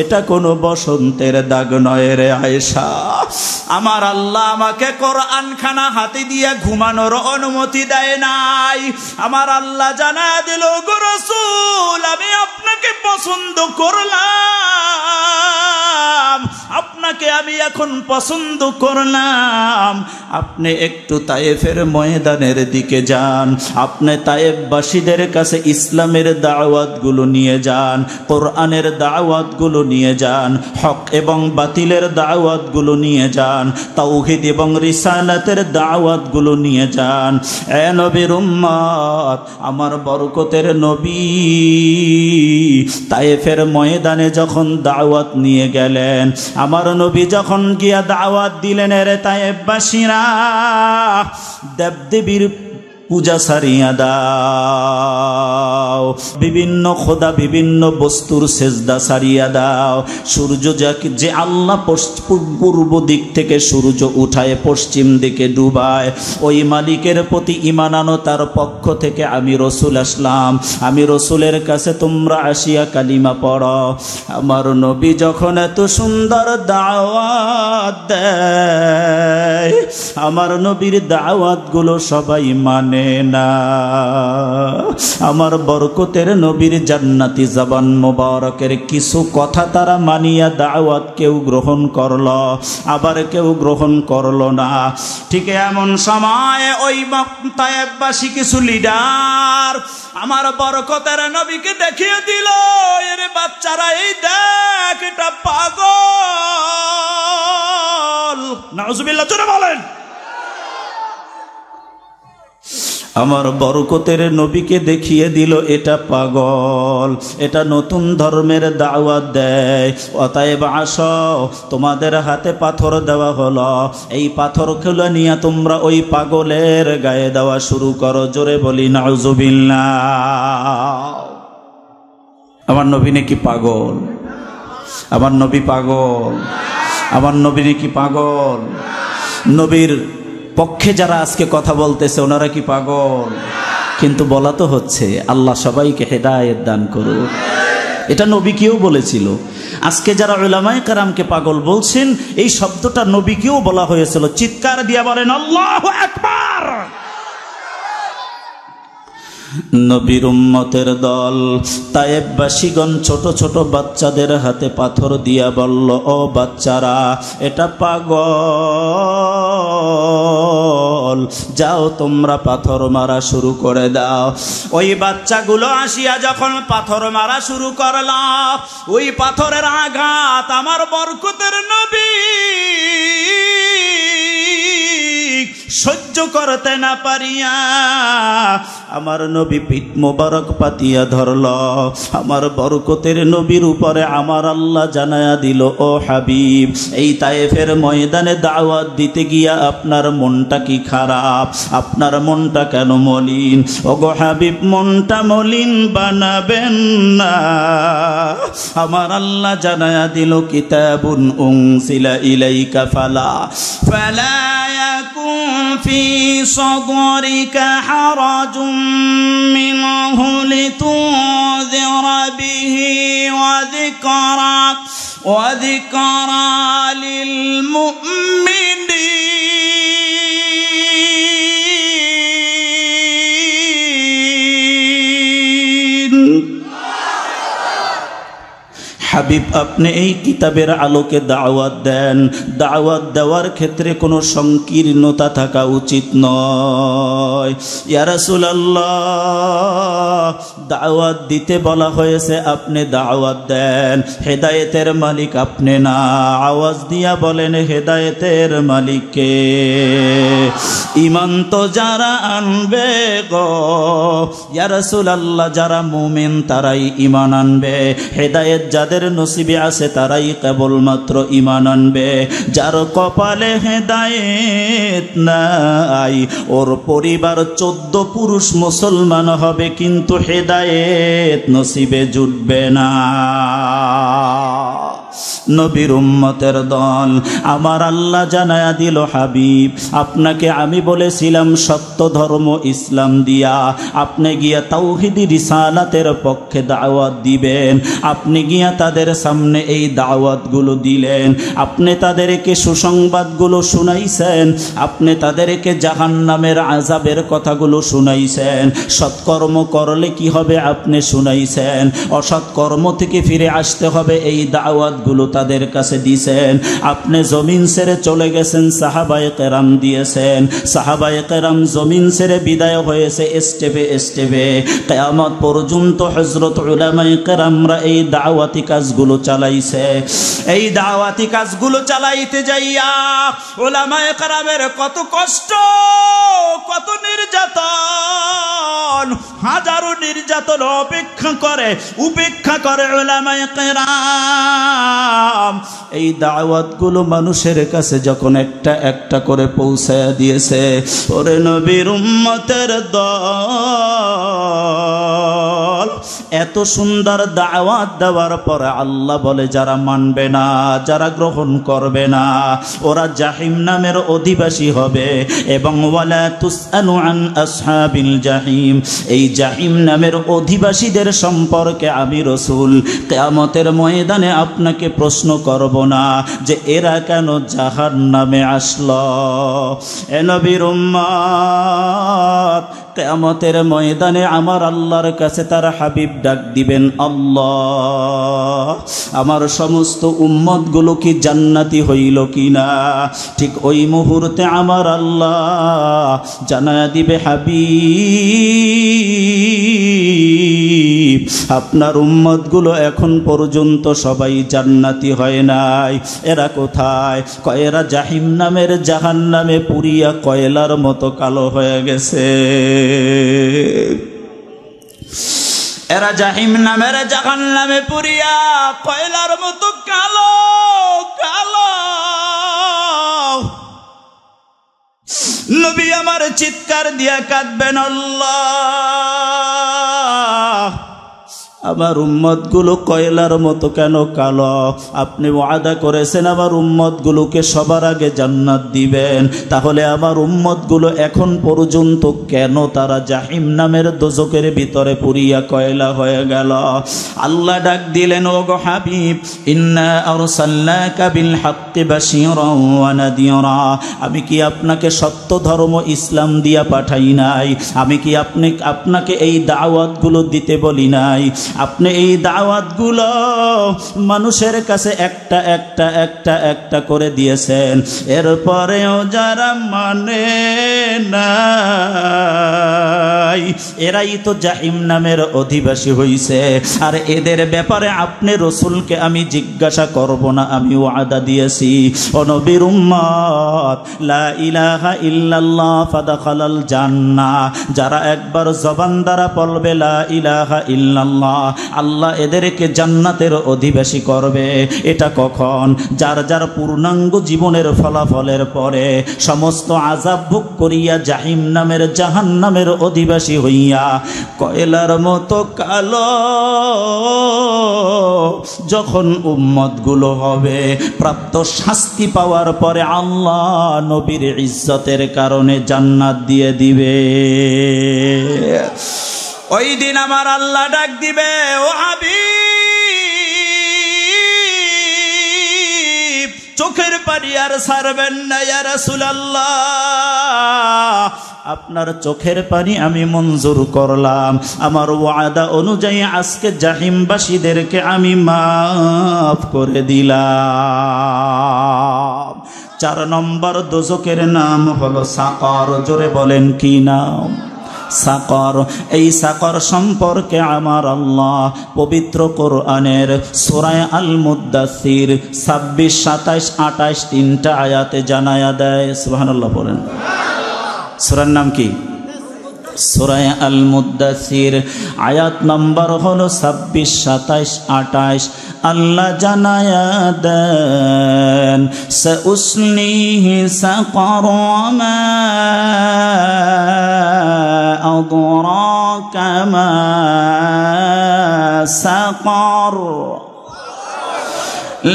এটা কোনো বসন্তের দাগ নয় রে আয়েশা, আমার আল্লাহ আমাকে কোরআনখানা হাতে দিয়ে ঘুমানোর অনুমতি দেয় নাই। আমার আল্লাহ জানা দিল, গো রাসূল, আমি আপনাকে পছন্দ করলাম, আপনাকে আমি এখন পছন্দ করলাম, আপনি একটু তায়েফের ময়দানের দিকে যান, আপনি তায়েফবাসীদের কাছে ইসলামের দাওয়াতগুলো নিয়ে যান, কোরআনের দাওয়াতগুলো নিয়ে যান, হক এবং বাতিলের দাওয়াতগুলো নিয়ে যান, তাওহীদ এবং রিসালাতের দাওয়াতগুলো নিয়ে যান। এ নবীর উম্মত, আমার বরকতের নবী তায়েফের ময়দানে যখন দাওয়াত নিয়ে গেলেন, আমার নবী যখন গিয়া দাওয়াত দিলেন, এর তায়েববাসীরা দেবদেবীর পূজা সারিয়া দাও, বিভিন্ন খোদা বিভিন্ন বস্তুর সেজদা সারিয়া দাও। সূর্য যে আল্লাহ পূর্ব দিক থেকে সূর্য উঠায় পশ্চিম দিকে ডুবায়, ওই মালিকের প্রতি ঈমান আনো, তার পক্ষ থেকে আমি রসুল আসলাম, আমি রসুলের কাছে তোমরা আসিয়া কালিমা পড়ো। আমার নবী যখন এত সুন্দর দাওয়াত দেয়, আমার নবীর দাওয়াতগুলো সবাই মানে না। আমার বরকতের নবীর জান্নাতি জবান মোবারকের কিছু কথা তারা মানিয়া দাওয়াত কেউ গ্রহণ করলো, আবার কেউ গ্রহণ করলো না। ঠিক এমন সময় ওই তায়েববাসী কিছু লিডার আমার বরকতের নবীকে দেখিয়ে দিল, এর বাচ্চারা এই দেখ এটা পাগল, নাউজুবিল্লাহ জোরে বলেন। আমার বরকতের নবীকে দেখিয়ে দিল এটা পাগল, এটা নতুন ধর্মের দাওয়াত দেয়, অতএব আসো, তোমাদের হাতে পাথর দেওয়া হলো, এই পাথর খেলা নিয়ে তোমরা ওই পাগলের গায়ে দেওয়া শুরু করো। জোরে বলি নাউজুবিল্লাহ। আমার নবী নাকি পাগল? আমার নবী পাগল? আমার নবী নাকি পাগল? নবীর পক্ষে যারা আজকে কথা বলতেছে ওনারা কি পাগল? কিন্তু বলা তো হচ্ছে। আল্লাহ সবাইকে হেদায়েত দান করুক। এটা নবীকেও বলেছিল। আজকে যারা উলামায়ে কেরামকে পাগল বলছেন, এই শব্দটা নবীকেও বলা হয়েছিল। চিৎকার দিয়ে বলেন আল্লাহু আকবার। नबीर उम्मतेर दल ताएबबासीगण छोटो छोटो बाच्चादेर हाथे पाथर दिया बोल्लो ओ बाच्चारा एटा पागल जाओ तोमरा पाथर मारा शुरू करे दाओ। ओई बाच्चागुलो आसिया जखन पाथर मारा शुरू करलो ओई पाथरेर आघात आमार बरकतेर नबी सह्य करते ना पारिया आमार नबी पीठ मुबारक पातिया धरलो आमार बरकतेर नबीर उपरे आमार आल्लाह जानाया दिलो ओ हबीब एई ताइफेर मैदाने दावत दिते गिया आपनार मनटा कि खराब आपनार मनटा केन मलिन ओगो हबीब मनटा मलिन बानाबेन ना आमार आल्लाह जानाया दिलो किताबुन उनसिला इलाइका फाला फाला يكن في صدرك حرج منه لتنذر به وذكرى وذكرى للمؤمنين हबीब अपने किताबेर आलोके दावत दें दावत देवार क्षेत्रे कोनो संकीर्णता थाका उचित नय। या रसूल अल्लाह दावत दीते बला हयेछे आपने दावत दें हेदायतेर मालिक आपने ना आवाज दिया बोलेन हेदायतेर मालिक के ईमान तो जारा आनबे गो। या रसूल अल्लाह जारा मुमिन ताराई ईमान आनबे हेदायत जादेर नसीबे आसे ताराई केवल मात्र ईमान आनबे जार कपाले हेदायत नाई और परिवार चौदह पुरुष मुसलमान हबे किन्तु हेदायत नसीबे जुटबे ना। नबीर उम्मतेर दल आमार आल्लाह जानाया दिलो हबीब आपनाके आमी बोलेছিলাম सत्य धर्म इस्लाम दिया आपने गिया ताओहीदी रिसालातेर पक्षे दावत दिबेन आपने गिया तादेर सामने एई दावतगुलो दिलेन आपने तादेरके सुसंबादगुलो शुनाइछेन आपने तादेरके जहन्नामेर आजाबेर कथागुलो शुनाइछेन सत्कर्म करले कि होबे आपने शुनाइछेन असत्कर्म थेके फिरे आसते होबे एई दावत गुलो तादेर कासे दिसेन आपने जमीन सेरे चले गेसेन साहाबाए केराम दिएसेन साहाबाए केराम जमीन सेरे विदाय होयेसे स्टेपे स्टेपे कयामत पर्यन्त हजरत उलामाए केरामरा एई दावाती काजगुलो चालाइछे एई दावाती काजगुलो चालाइते जाइया उलामाए केरामेर कत कष्ट कत निर्यातन हजारो निर्यातन उपेक्षा करे उपेक्षा करे उलामाए केराम मानुषेर कासे जखन एकटा एकटा करे पौंछाया दिएछे ओरे नबीर उम्मतेर दल एत सुंदर दावत देवार पर आल्लाह बोले जारा मानबे ना जारा ग्रहण करबे ना ओरा जाहिम नामेर अधिबासी होबे एबं वाला तुसअलु आन असहाबिल जाहिम एई जाहिम नामेर अधिबासीदेर सम्पर्के आमी रसूल कियामतेर मयदाने आपनाके प्रश्न करबो ना जे एरा केन जहन्नामे आसलो। ए नबीर उम्मत कियामतेर मयदाने आमार आल्लाहर काछे तार हबीब डाक दिबेन अल्लाह आमार समस्त उम्मतगुलो की जन्नती हईल किना ठीक ओई मुहूर्ते आमार आल्लाह जानाया दिबे हबीब आपनार उम्मतगुलो एखन पर्यन्त सबाई जन्नती हय नाई एरा कोथाय कय एरा जाहिम नामेर जहन्नामे पुरिया कयलार मतो कालो हये गेछे एरा जाहिम नामेर जहन्नामे पुरिया कयलार मतो कालो कालो। नबी आमार चित्कार दिया कादबेन अल्लाह আমার উম্মতগুলো কয়লার মতো কেন কালো? আপনি ওয়াদা করেছেন আমার উম্মতগুলোকে সবার আগে জান্নাত দিবেন, তাহলে আমার উম্মতগুলো এখন পর্যন্ত কেন তারা জাহিম নামের দোজকের ভিতরে পুরিয়া কয়লা হয়ে গেল? আল্লাহ ডাক দিলেন, ও গো হাবিব, ইন্না আরসালনাকা বিল হাক্কি বাশীরাও ওয়া নাদিরা। আমি কি আপনাকে সত্য ধর্ম ইসলাম দিয়া পাঠাই নাই? আমি কি আপনি আপনাকে এই দাওয়াতগুলো দিতে বলি নাই? আপনি এই দাওয়াতগুলো মানুষের কাছে একটা একটা একটা একটা করে দিয়েছেন, এরপরেও যারা মানে নাই এরাই তো জাহিম নামের অধিবাসী হইছে। আর এদের ব্যাপারে আপনি রসুলকে আমি জিজ্ঞাসা করব না, আমি ওয়াদা দিয়েছি। ও নবীর উম্মত, লা ইলাহা ইল্লাল্লাহ ফাদাখালাল জান্নাহ, যারা একবার জবান দ্বারা বলবে লা ইলাহা ইল্লাল্লাহ, আল্লাহ এদেরকে জান্নাতের অধিবাসী করবে। এটা কখন? যার যার পূর্ণাঙ্গ জীবনের ফলাফলের পরে সমস্ত আযাব ভোগ করিয়া জাহিম নামের জাহান্নামের অধিবাসী হইয়া কয়লার মতো কালো যখন উম্মতগুলো হবে, প্রাপ্ত শাস্তি পাওয়ার পরে আল্লাহ নবীর ইজ্জতের কারণে জান্নাত দিয়ে দিবে। ওই দিন আমার আল্লাহ ডাক দিবে, ও হাবিব, চোখের পানি আর ছাড়বেন না ইয়া রাসূলুল্লাহ। আপনার চোখের পানি আমি মঞ্জুর করলাম, আমার ওয়াদা অনুযায়ী আজকে জাহিমবাসীদেরকে আমি মাফ করে দিলাম। চার নম্বর দোজকের নাম হলো সাকর। জোরে বলেন কি নাম? সাকর। এই সাকর সম্পর্কে আমার আল্লাহ পবিত্র কোরআনের সূরায়ে আল মুদাসসির ছাব্বিশ সাতাইশ আটাইশ তিনটা আয়াতে জানায়া দেয়। সুবহানাল্লাহ বলেন। সূরার নাম কি? সূরায়ে আল মুদাসসির। আয়াত নম্বর হলো ছাব্বিশ সাতাইশ আটাইশ। আল্লাহ জানায়া দেন, সাউসলিহি সাকর ওয়া মা আদরাকা মা সাকর,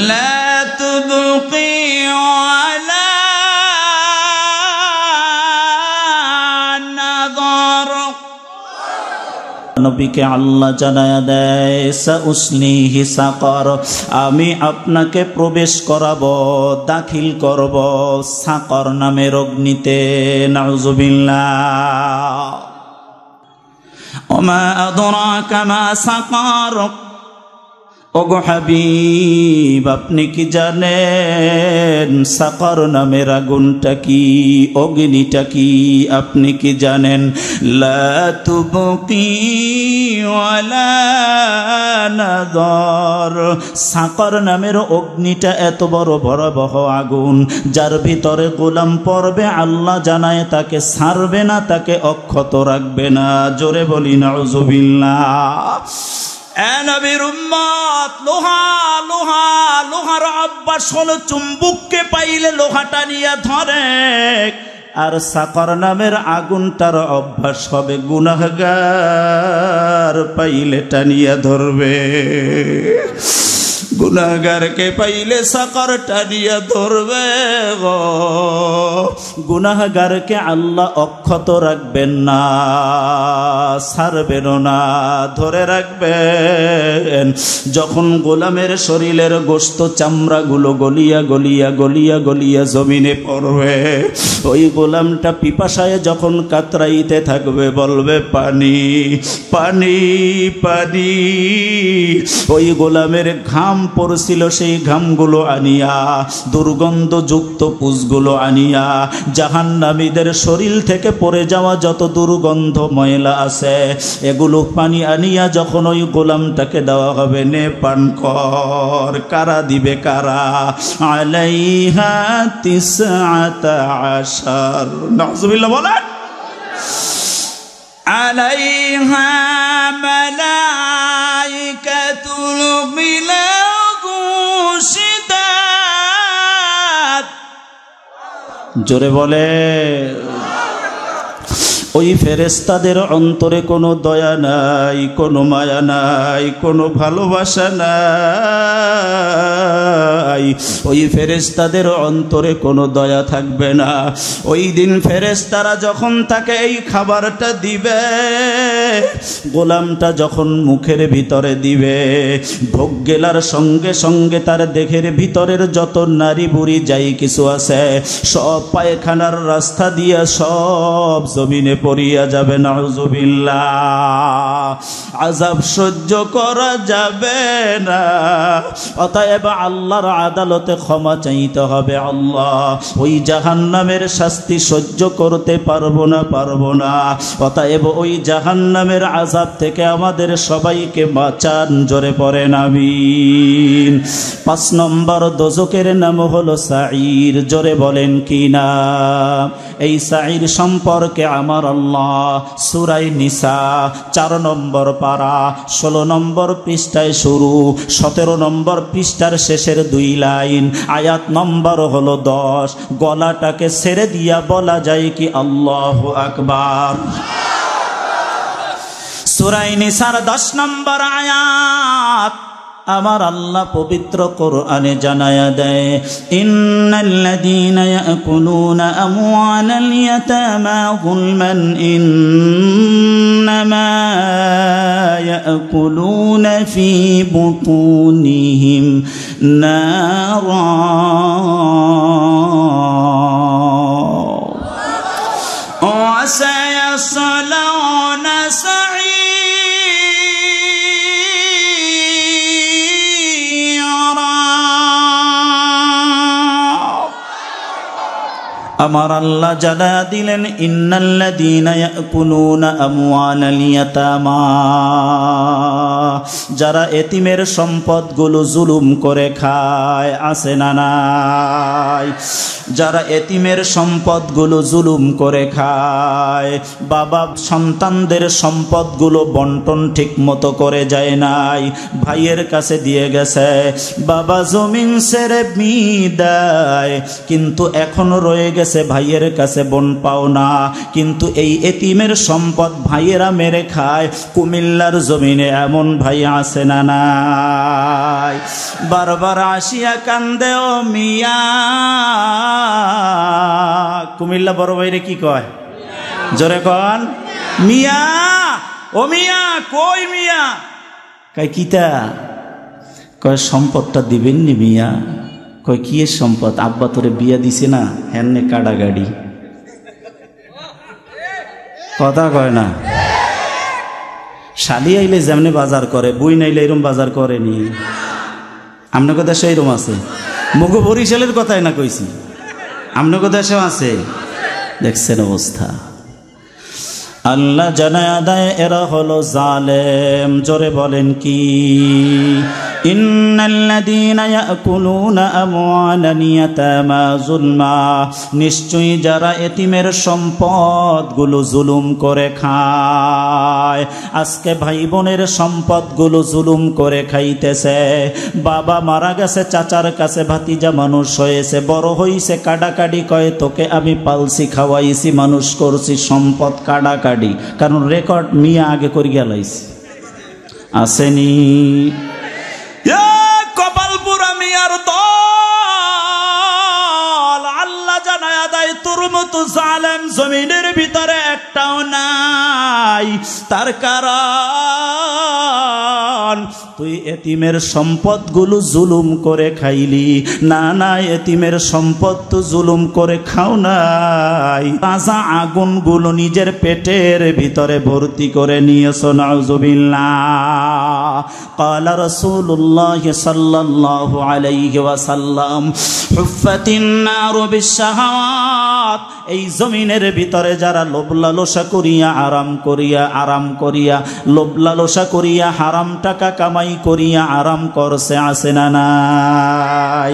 লা তুবকি ওয়া লা নাযর। নবীকে আল্লাহ জানায়া দেয়, সাউসলিহি সাকর, আমি আপনাকে প্রবেশ করাবো, দাখিল করব সাকর নামের অগ্নিতে। নাউযুবিল্লাহ। ওমা আদরাকা মা সাকার, ওগো হাবিব, আপনি কি জানেন সাকার নামের আগুনটা কি, অগ্নিটা কি আপনি কি জানেন? লা তুবকি ওয়া লা নাযার। সাকার নামের অগ্নিটা এত বড় ভয়াবহ আগুন, যার ভিতরে গোলাম পড়বে, আল্লাহ জানায় তাকে ছাড়বে না, তাকে অক্ষত রাখবে না। জোরে বলি নাউযুবিল্লাহ। এ নবীর উম্মত, লোহা লোহা লোহার অভ্যাস হলো চুম্বুককে পাইলে লোহাটা নিয়ে ধরে, আর সাকর নামের আগুনটার অভ্যাস হবে গুনাহগার পাইলে টানিয়া ধরবে, গুনাহগারকে পাইলে সাকর টানিয়া ধরবে। গো গুনাহগারকে আল্লাহ অক্ষত রাখবেন না, ছাড়বেন না, ধরে রাখবেন। যখন গোলামের শরীরের গোশত চামড়াগুলো গলিয়া গলিয়া গলিয়া গলিয়া জমিনে পড়বে, ওই গোলামটা পিপাসায় যখন কাতরাইতে থাকবে, বলবে পানি পানি পানি। ওই গোলামের ঘাম পড়ছিল, সেই ঘামগুলো আনিয়া, দুর্গন্ধযুক্ত পুঁজগুলো আনিয়া জাহান্নামীদের শরীর থেকে পড়ে যাওয়া যত দুর্গন্ধ ময়লা আছে, এগুলো পানি আনিয়া যখন ওই গোলামটাকে দেওয়া হবে, নে পান কর। কারা দিবে? কারা? আলাইহা তিসআতা আশার। নাউযুবিল্লাহ বলেন। আলাইহা মালাইকাতুল জোরে বলে। ওই ফেরেশতাদের অন্তরে কোনো দয়া নাই, কোনো মায়া নাই, কোনো ভালোবাসা নাই। ওই ফেরেশতাদের অন্তরে কোনো দয়া থাকবে না। ওই দিন ফেরেশতারা যখন তাকে এই খাবারটা দিবে, গোলামটা যখন মুখের ভিতরে দিবে, ভোগ গেলার সঙ্গে সঙ্গে তার দেহের ভিতরের যত নারী বুড়ি যাই কিছু আছে সব পায়খানার রাস্তা দিয়া সব জমিনে পড়িয়া যাবে। নাউযুবিল্লাহ, আযাব সহ্য করা যাবে না। অতএব আল্লাহর আদালতে ক্ষমা চাইতে হবে। আল্লাহ, ওই জাহান্নামের শাস্তি সহ্য করতে পারবো না, পারবো না। অতএব ওই জাহান্নামের আযাব থেকে আমাদের সবাইকে বাঁচান। জোরে পড়েন আমিন। পাঁচ নম্বর দোজকের নাম হলো সাঈর। জোরে বলেন কি না? এই সাঈর সম্পর্কে আমার আল্লাহ সূরা নিসা চার নম্বর পারা ষোলো নম্বর পৃষ্ঠায় শুরু, সতেরো নম্বর পৃষ্ঠার শেষের দুই লাইন, আয়াত নম্বর হলো দশ। গলাটাকে ছেড়ে দিয়া বলা যায় কি আল্লাহু আকবার? সূরা নিসার দশ নম্বর আয়াত আমার আল্লাহ পবিত্র কোরআনে জানায়া দেয়, ইন্নাল্লাযীনা ইয়াকুলুনা আমওয়ালাল ইয়াতামা যুলমান ইন্নামা ইয়াকুলুনা ফি বুতুনিহিম নারা। ও সায়াসলাউনা আমার আল্লাহ জানা দিলেন, ইন্নাল্লাযীনা ইয়াকুলুনা আমওয়ালাল ইয়াতামা, যারা এতিমের সম্পদগুলো জুলুম করে খায়। আছে না নাই? যারা এতিমের সম্পদগুলো জুলুম করে খায়, বাবা সন্তানদের সম্পদগুলো বন্টন ঠিক মতো করে যায় নাই, ভাইয়ের কাছে দিয়ে গেছে, বাবা জমিন ছেড়ে বিদায়, কিন্তু এখনো রয়ে গেছে ভাইয়ের কাছে, বোন পাও না। কিন্তু এই এতিমের সম্পদ ভাইয়েরা মেরে খায়। কুমিল্লার জমিনে এমন ভাই আছে না নাই? বারবার আসিয়া কান্দে ও মিয়া। কুমিল্লা বড় ভাইরে কি কয়? জোরে কন মিয়া। ও মিয়া, কই মিয়া? কয় কিতা? কয় সম্পদটা দিবেননি মিয়া। কয় কি এর সম্পদ? আব্বা তোরে বিয়া দিছে না, হ্যান্নে কাড়া গাড়ি। কথা কয় না? শালি আইলে যেমনি বাজার করে, বই নাইলে এরম বাজার করেনি। আপনাকে দেশে এরম আছে? মুখো বরিশালের কথাই না কইছি, আপনাকে দেশেও আছে। দেখছেন অবস্থা। আল্লাহ জানায়া দেয় এরা হলো জালেম। জোরে বলেন কি? ইন্নাল্লাযীনা ইয়াকুলুনা আমওয়ালাল ইয়াতামা যুলমা, নিশ্চয়ই যারা এতিমের সম্পদগুলো জুলুম করে খায়। আজকে ভাই বোনের সম্পদগুলো জুলুম করে খাইতেছে। বাবা মারা গেছে, চাচার কাছে ভাতিজা মানুষ হয়েছে, বড় হইছে, কাড়াকাড়ি। কয় তোকে আমি পালছি, খাওয়াইছি, মানুষ করছি, সম্পদ কাড়াকাড়ি। কারণ রেকর্ড নিয়ে আগে করে গেলাইছি। আসেনি? জমিনের ভিতরে একটাও নাই। তার কারণ তুই এতিমের সম্পদগুলো জুলুম করে খাইলি। না না, এতিমের সম্পদ তো জুলুম করে খাও নাই, তাজা আগুনগুলো নিজের পেটের ভিতরে ভর্তি করে নিয়েছো। নাউযুবিল্লাহ। قال رسول الله صلى الله عليه وسلم حفت النار بالشهوات। এই জমিনের ভিতরে যারা লোভ লালসা করিয়া আরাম করিয়া আরাম করিয়া লোভ লালসা করিয়া হারাম টাকা কামাই করিয়া আরাম করছে। আছে না নাই?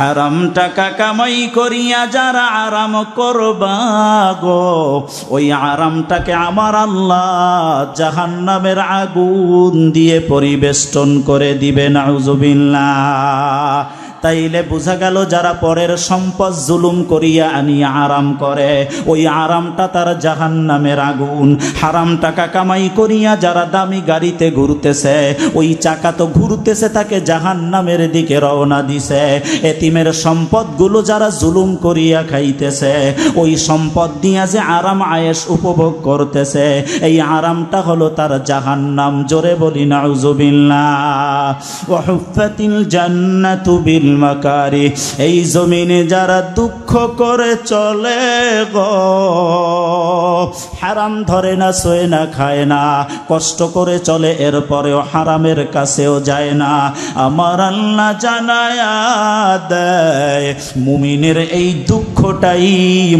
হারাম টাকা কামাই করিয়া যারা আরাম করবা গো, ওই আরামটাকে আমার আল্লাহ জাহান্নামের আগুন দিয়ে পরিবেষ্টন করে দিবে। নাউযুবিল্লাহ। তাইলে বোঝা গেল যারা পরের সম্পদ জুলুম করিয়া আনিয়া আরাম করে ওই আরামটা তার জাহান্নামের আগুন। হারাম টাকা কামাই করিয়া যারা দামি গাড়িতে ঘুরতেছে ওই চাকা তো ঘুরতেছে তাকে জাহান্নামের দিকে রওনা দিছে। এতিমের সম্পদগুলো যারা জুলুম করিয়া খাইতেছে ওই সম্পদ দিয়া যে আরাম আয়েশ উপভোগ করতেছে এই আরামটা হলো তার জাহান্নাম। জোরে বলি নাউযুবিল্লাহ। ওয়া হুফাতিল জান্নাতু বিল মাকারি, এই জমিনে যারা দুঃখ করে চলে গো, হারাম ধরে না, সয়ে না, খায় না, কষ্ট করে চলে, এরপরেও হারামের কাছেও যায় না। আমার আল্লাহ জানায়া দেয় মুমিনের এই দুঃখটাই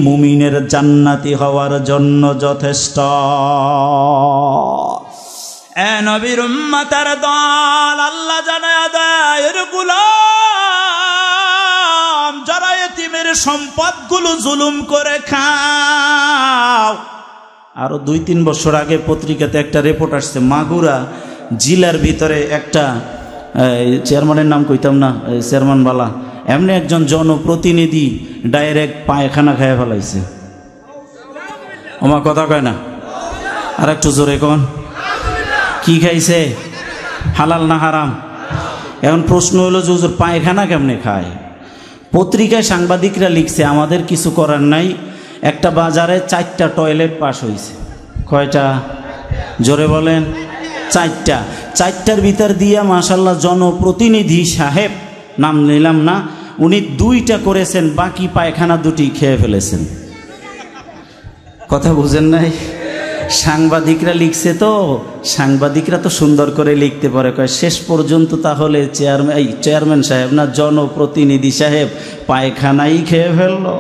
মুমিনের জান্নাতি হওয়ার জন্য যথেষ্ট। এ নবীর উম্মতের দল, আল্লাহ জানায়া দেয় এর গোলাম যারা এতিমের সম্পদগুলো জুলুম করে খাও। আরো দুই তিন বছর আগে পত্রিকাতে একটা রিপোর্ট আসছে, মাগুরা জেলার ভিতরে একটা চেয়ারম্যানের নাম কইতাম না, চেয়ারম্যান বালা, এমনি একজন জনপ্রতিনিধি ডাইরেক্ট পায়খানা খেয়ে ফেলাইছে। আমার কথা কয় না, আর একটু জোরে কন। কি খাইছে? হালাল না হারাম? এখন প্রশ্ন হলো যে হুজুর পায়খানা কেমনে খায়? পত্রিকায় সাংবাদিকরা লিখছে আমাদের কিছু করার নাই, একটা বাজারে চারটা টয়লেট পাস হয়েছে। কয়টা? জোরে বলেন। চারটা। চারটার ভিতর দিয়া মাশাল্লাহ জনপ্রতিনিধি সাহেব, নাম নিলাম না, উনি দুইটা করেছেন, বাকি পায়খানা দুটি খেয়ে ফেলেছেন। কথা বুঝেন নাই? সাংবাদিকরা লিখছে, তো সাংবাদিকরা তো সুন্দর করে লিখতে পারে। কয় শেষ পর্যন্ত তাহলে চেয়ারম্যান, এই চেয়ারম্যান সাহেব না, জনপ্রতিনিধি সাহেব পায়খানাই খেয়ে ফেললো।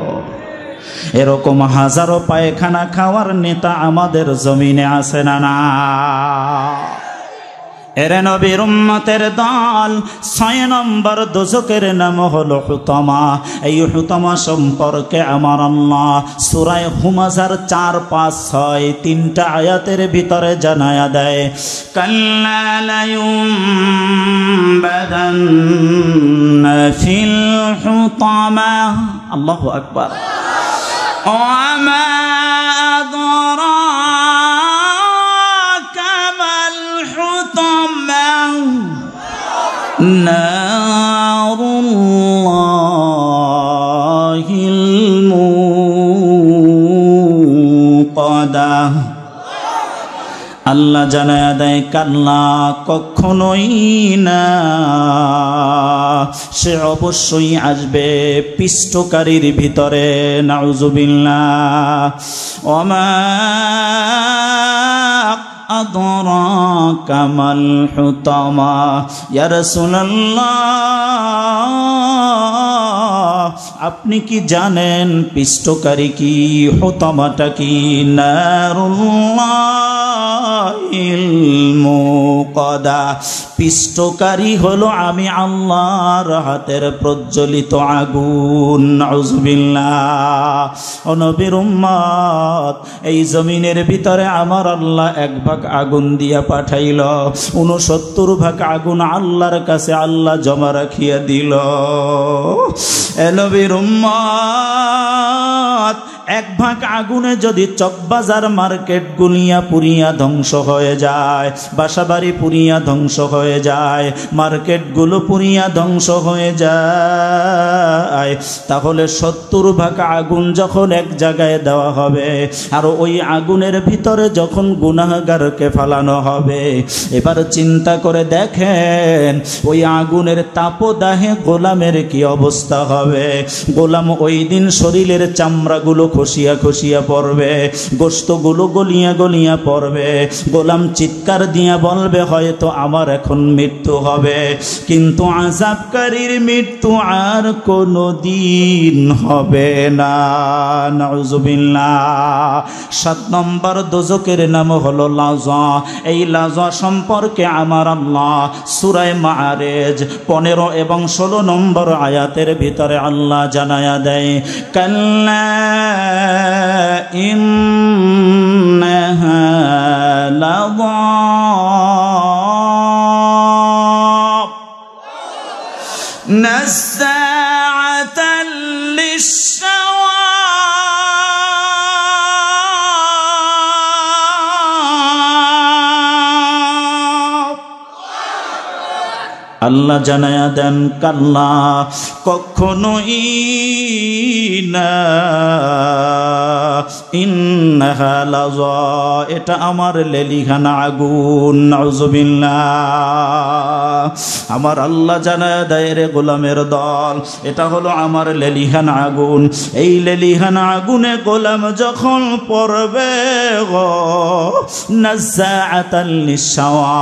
এরকম হাজারো পায়খানা খাওয়ার নেতা আমাদের জমিনে আছে না? না এরে নবীর উম্মতের দল, ছয় নম্বর দোজকের নাম হলো হুতামা। এই হুতামা সম্পর্কে আমার আল্লাহ সূরায়ে হুমাযার চার পাঁচ ছয় তিনটা আয়াতের ভিতরে জানায়া দেয়, কাল্লা লা ইউমবাদান্না ফিল হুতামা। আল্লাহু আকবার। ওয়ামা نار الله الموقدة। আল্লাহ জানায়া দেয় কাল্লা, কখনোই না, সে অবশ্যই আসবে পিষ্টকারীর ভিতরে। নাউযুবিল্লাহ। ওমা أدراك ما الحطمة يا رسول الله. আপনি কি জানেন পিষ্টকারী কি, হুতামাটা কি? নারুল্লাহিল মুকাদা, পিষ্টকারী হলো আমি আল্লাহর হাতের প্রজ্বলিত আগুন। নাউযুবিল্লাহ। ও নবীর উম্মত, এই জমিনের ভিতরে আমার আল্লাহ এক ভাগ আগুন দিয়া পাঠাইল, ঊনসত্তর ভাগ আগুন আল্লাহর কাছে আল্লাহ জমা রাখিয়া দিল। এ নবীর উম্মত, এক ভাগ আগুনে যদি চকবাজার মার্কেট গুলিয়া পুরিয়া ধ্বংস হয়ে যায়, বাসাবাড়ি পুরিয়া ধ্বংস হয়ে যায়, মার্কেটগুলো পুরিয়া ধ্বংস হয়ে যায়, তাহলে সত্তর ভাগ আগুন যখন এক জায়গায় দেওয়া হবে আর ওই আগুনের ভিতরে যখন গুনাহগারকে ফালানো হবে, এবার চিন্তা করে দেখেন ওই আগুনের তাপদাহে গোলামের কি অবস্থা হবে। গোলাম ওই দিন শরীরের চামড়াগুলো খসিয়া খসিয়া পড়বে, গোশতগুলো গলিয়া গলিয়া পড়বে। গোলাম চিৎকার দিয়া বলবে হয়তো আমার এখন মৃত্যু হবে, কিন্তু আযাবকারীর মৃত্যু আর কোনো দিন হবে না। নাউযুবিল্লাহ। সাত নম্বর দোজকের নাম হলো লাজা। এই লাজা সম্পর্কে আমার আল্লাহ সূরা মাআরিজ পনেরো এবং ষোলো নম্বর আয়াতের ভিতরে আল্লাহ জানায়া দেয়, কাল্লা ইন্নাহা লাযা। نزاعة للشوى الله جنايا دن كلا كخنوينا ইন্নাহা লাযা এটা আমার লেলিখানা আগুন নাউযুবিল্লাহ আমার আল্লাহ জানায় দায়ের গোলামের দল এটা হলো আমার লেলিখানা আগুন এই লেলিখানা আগুনে গোলাম যখন পড়বে গো নাযাআতাল লিশাওয়া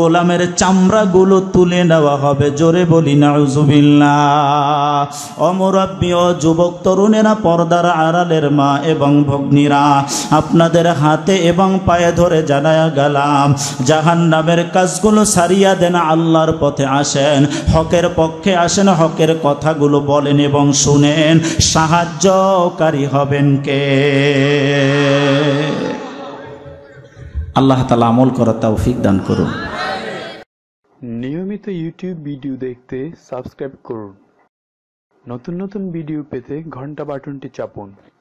গোলামের চামড়াগুলো তুলে নেওয়া হবে জোরে বলি নাউযুবিল্লাহ ও মুরাব্বি ও যুবক তরুণেরা পর্দার আড়ালের মা এবং ভগ্নীরা আপনাদের হাতে এবং পায়ে ধরে জানায়া গেলাম জাহান্নামের কাজগুলো সারিয়া দেন আল্লাহর পথে আসেন হকের পক্ষে আসেন হকের কথাগুলো বলেন এবং শুনেন সাহায্যকারী হবেন কে আল্লাহ তাআলা আমল করার তৌফিক দান করুন নিয়মিত ইউটিউব ভিডিও দেখতে সাবস্ক্রাইব করুন নতুন নতুন ভিডিও পেতে ঘন্টা বাটনটি চাপুন।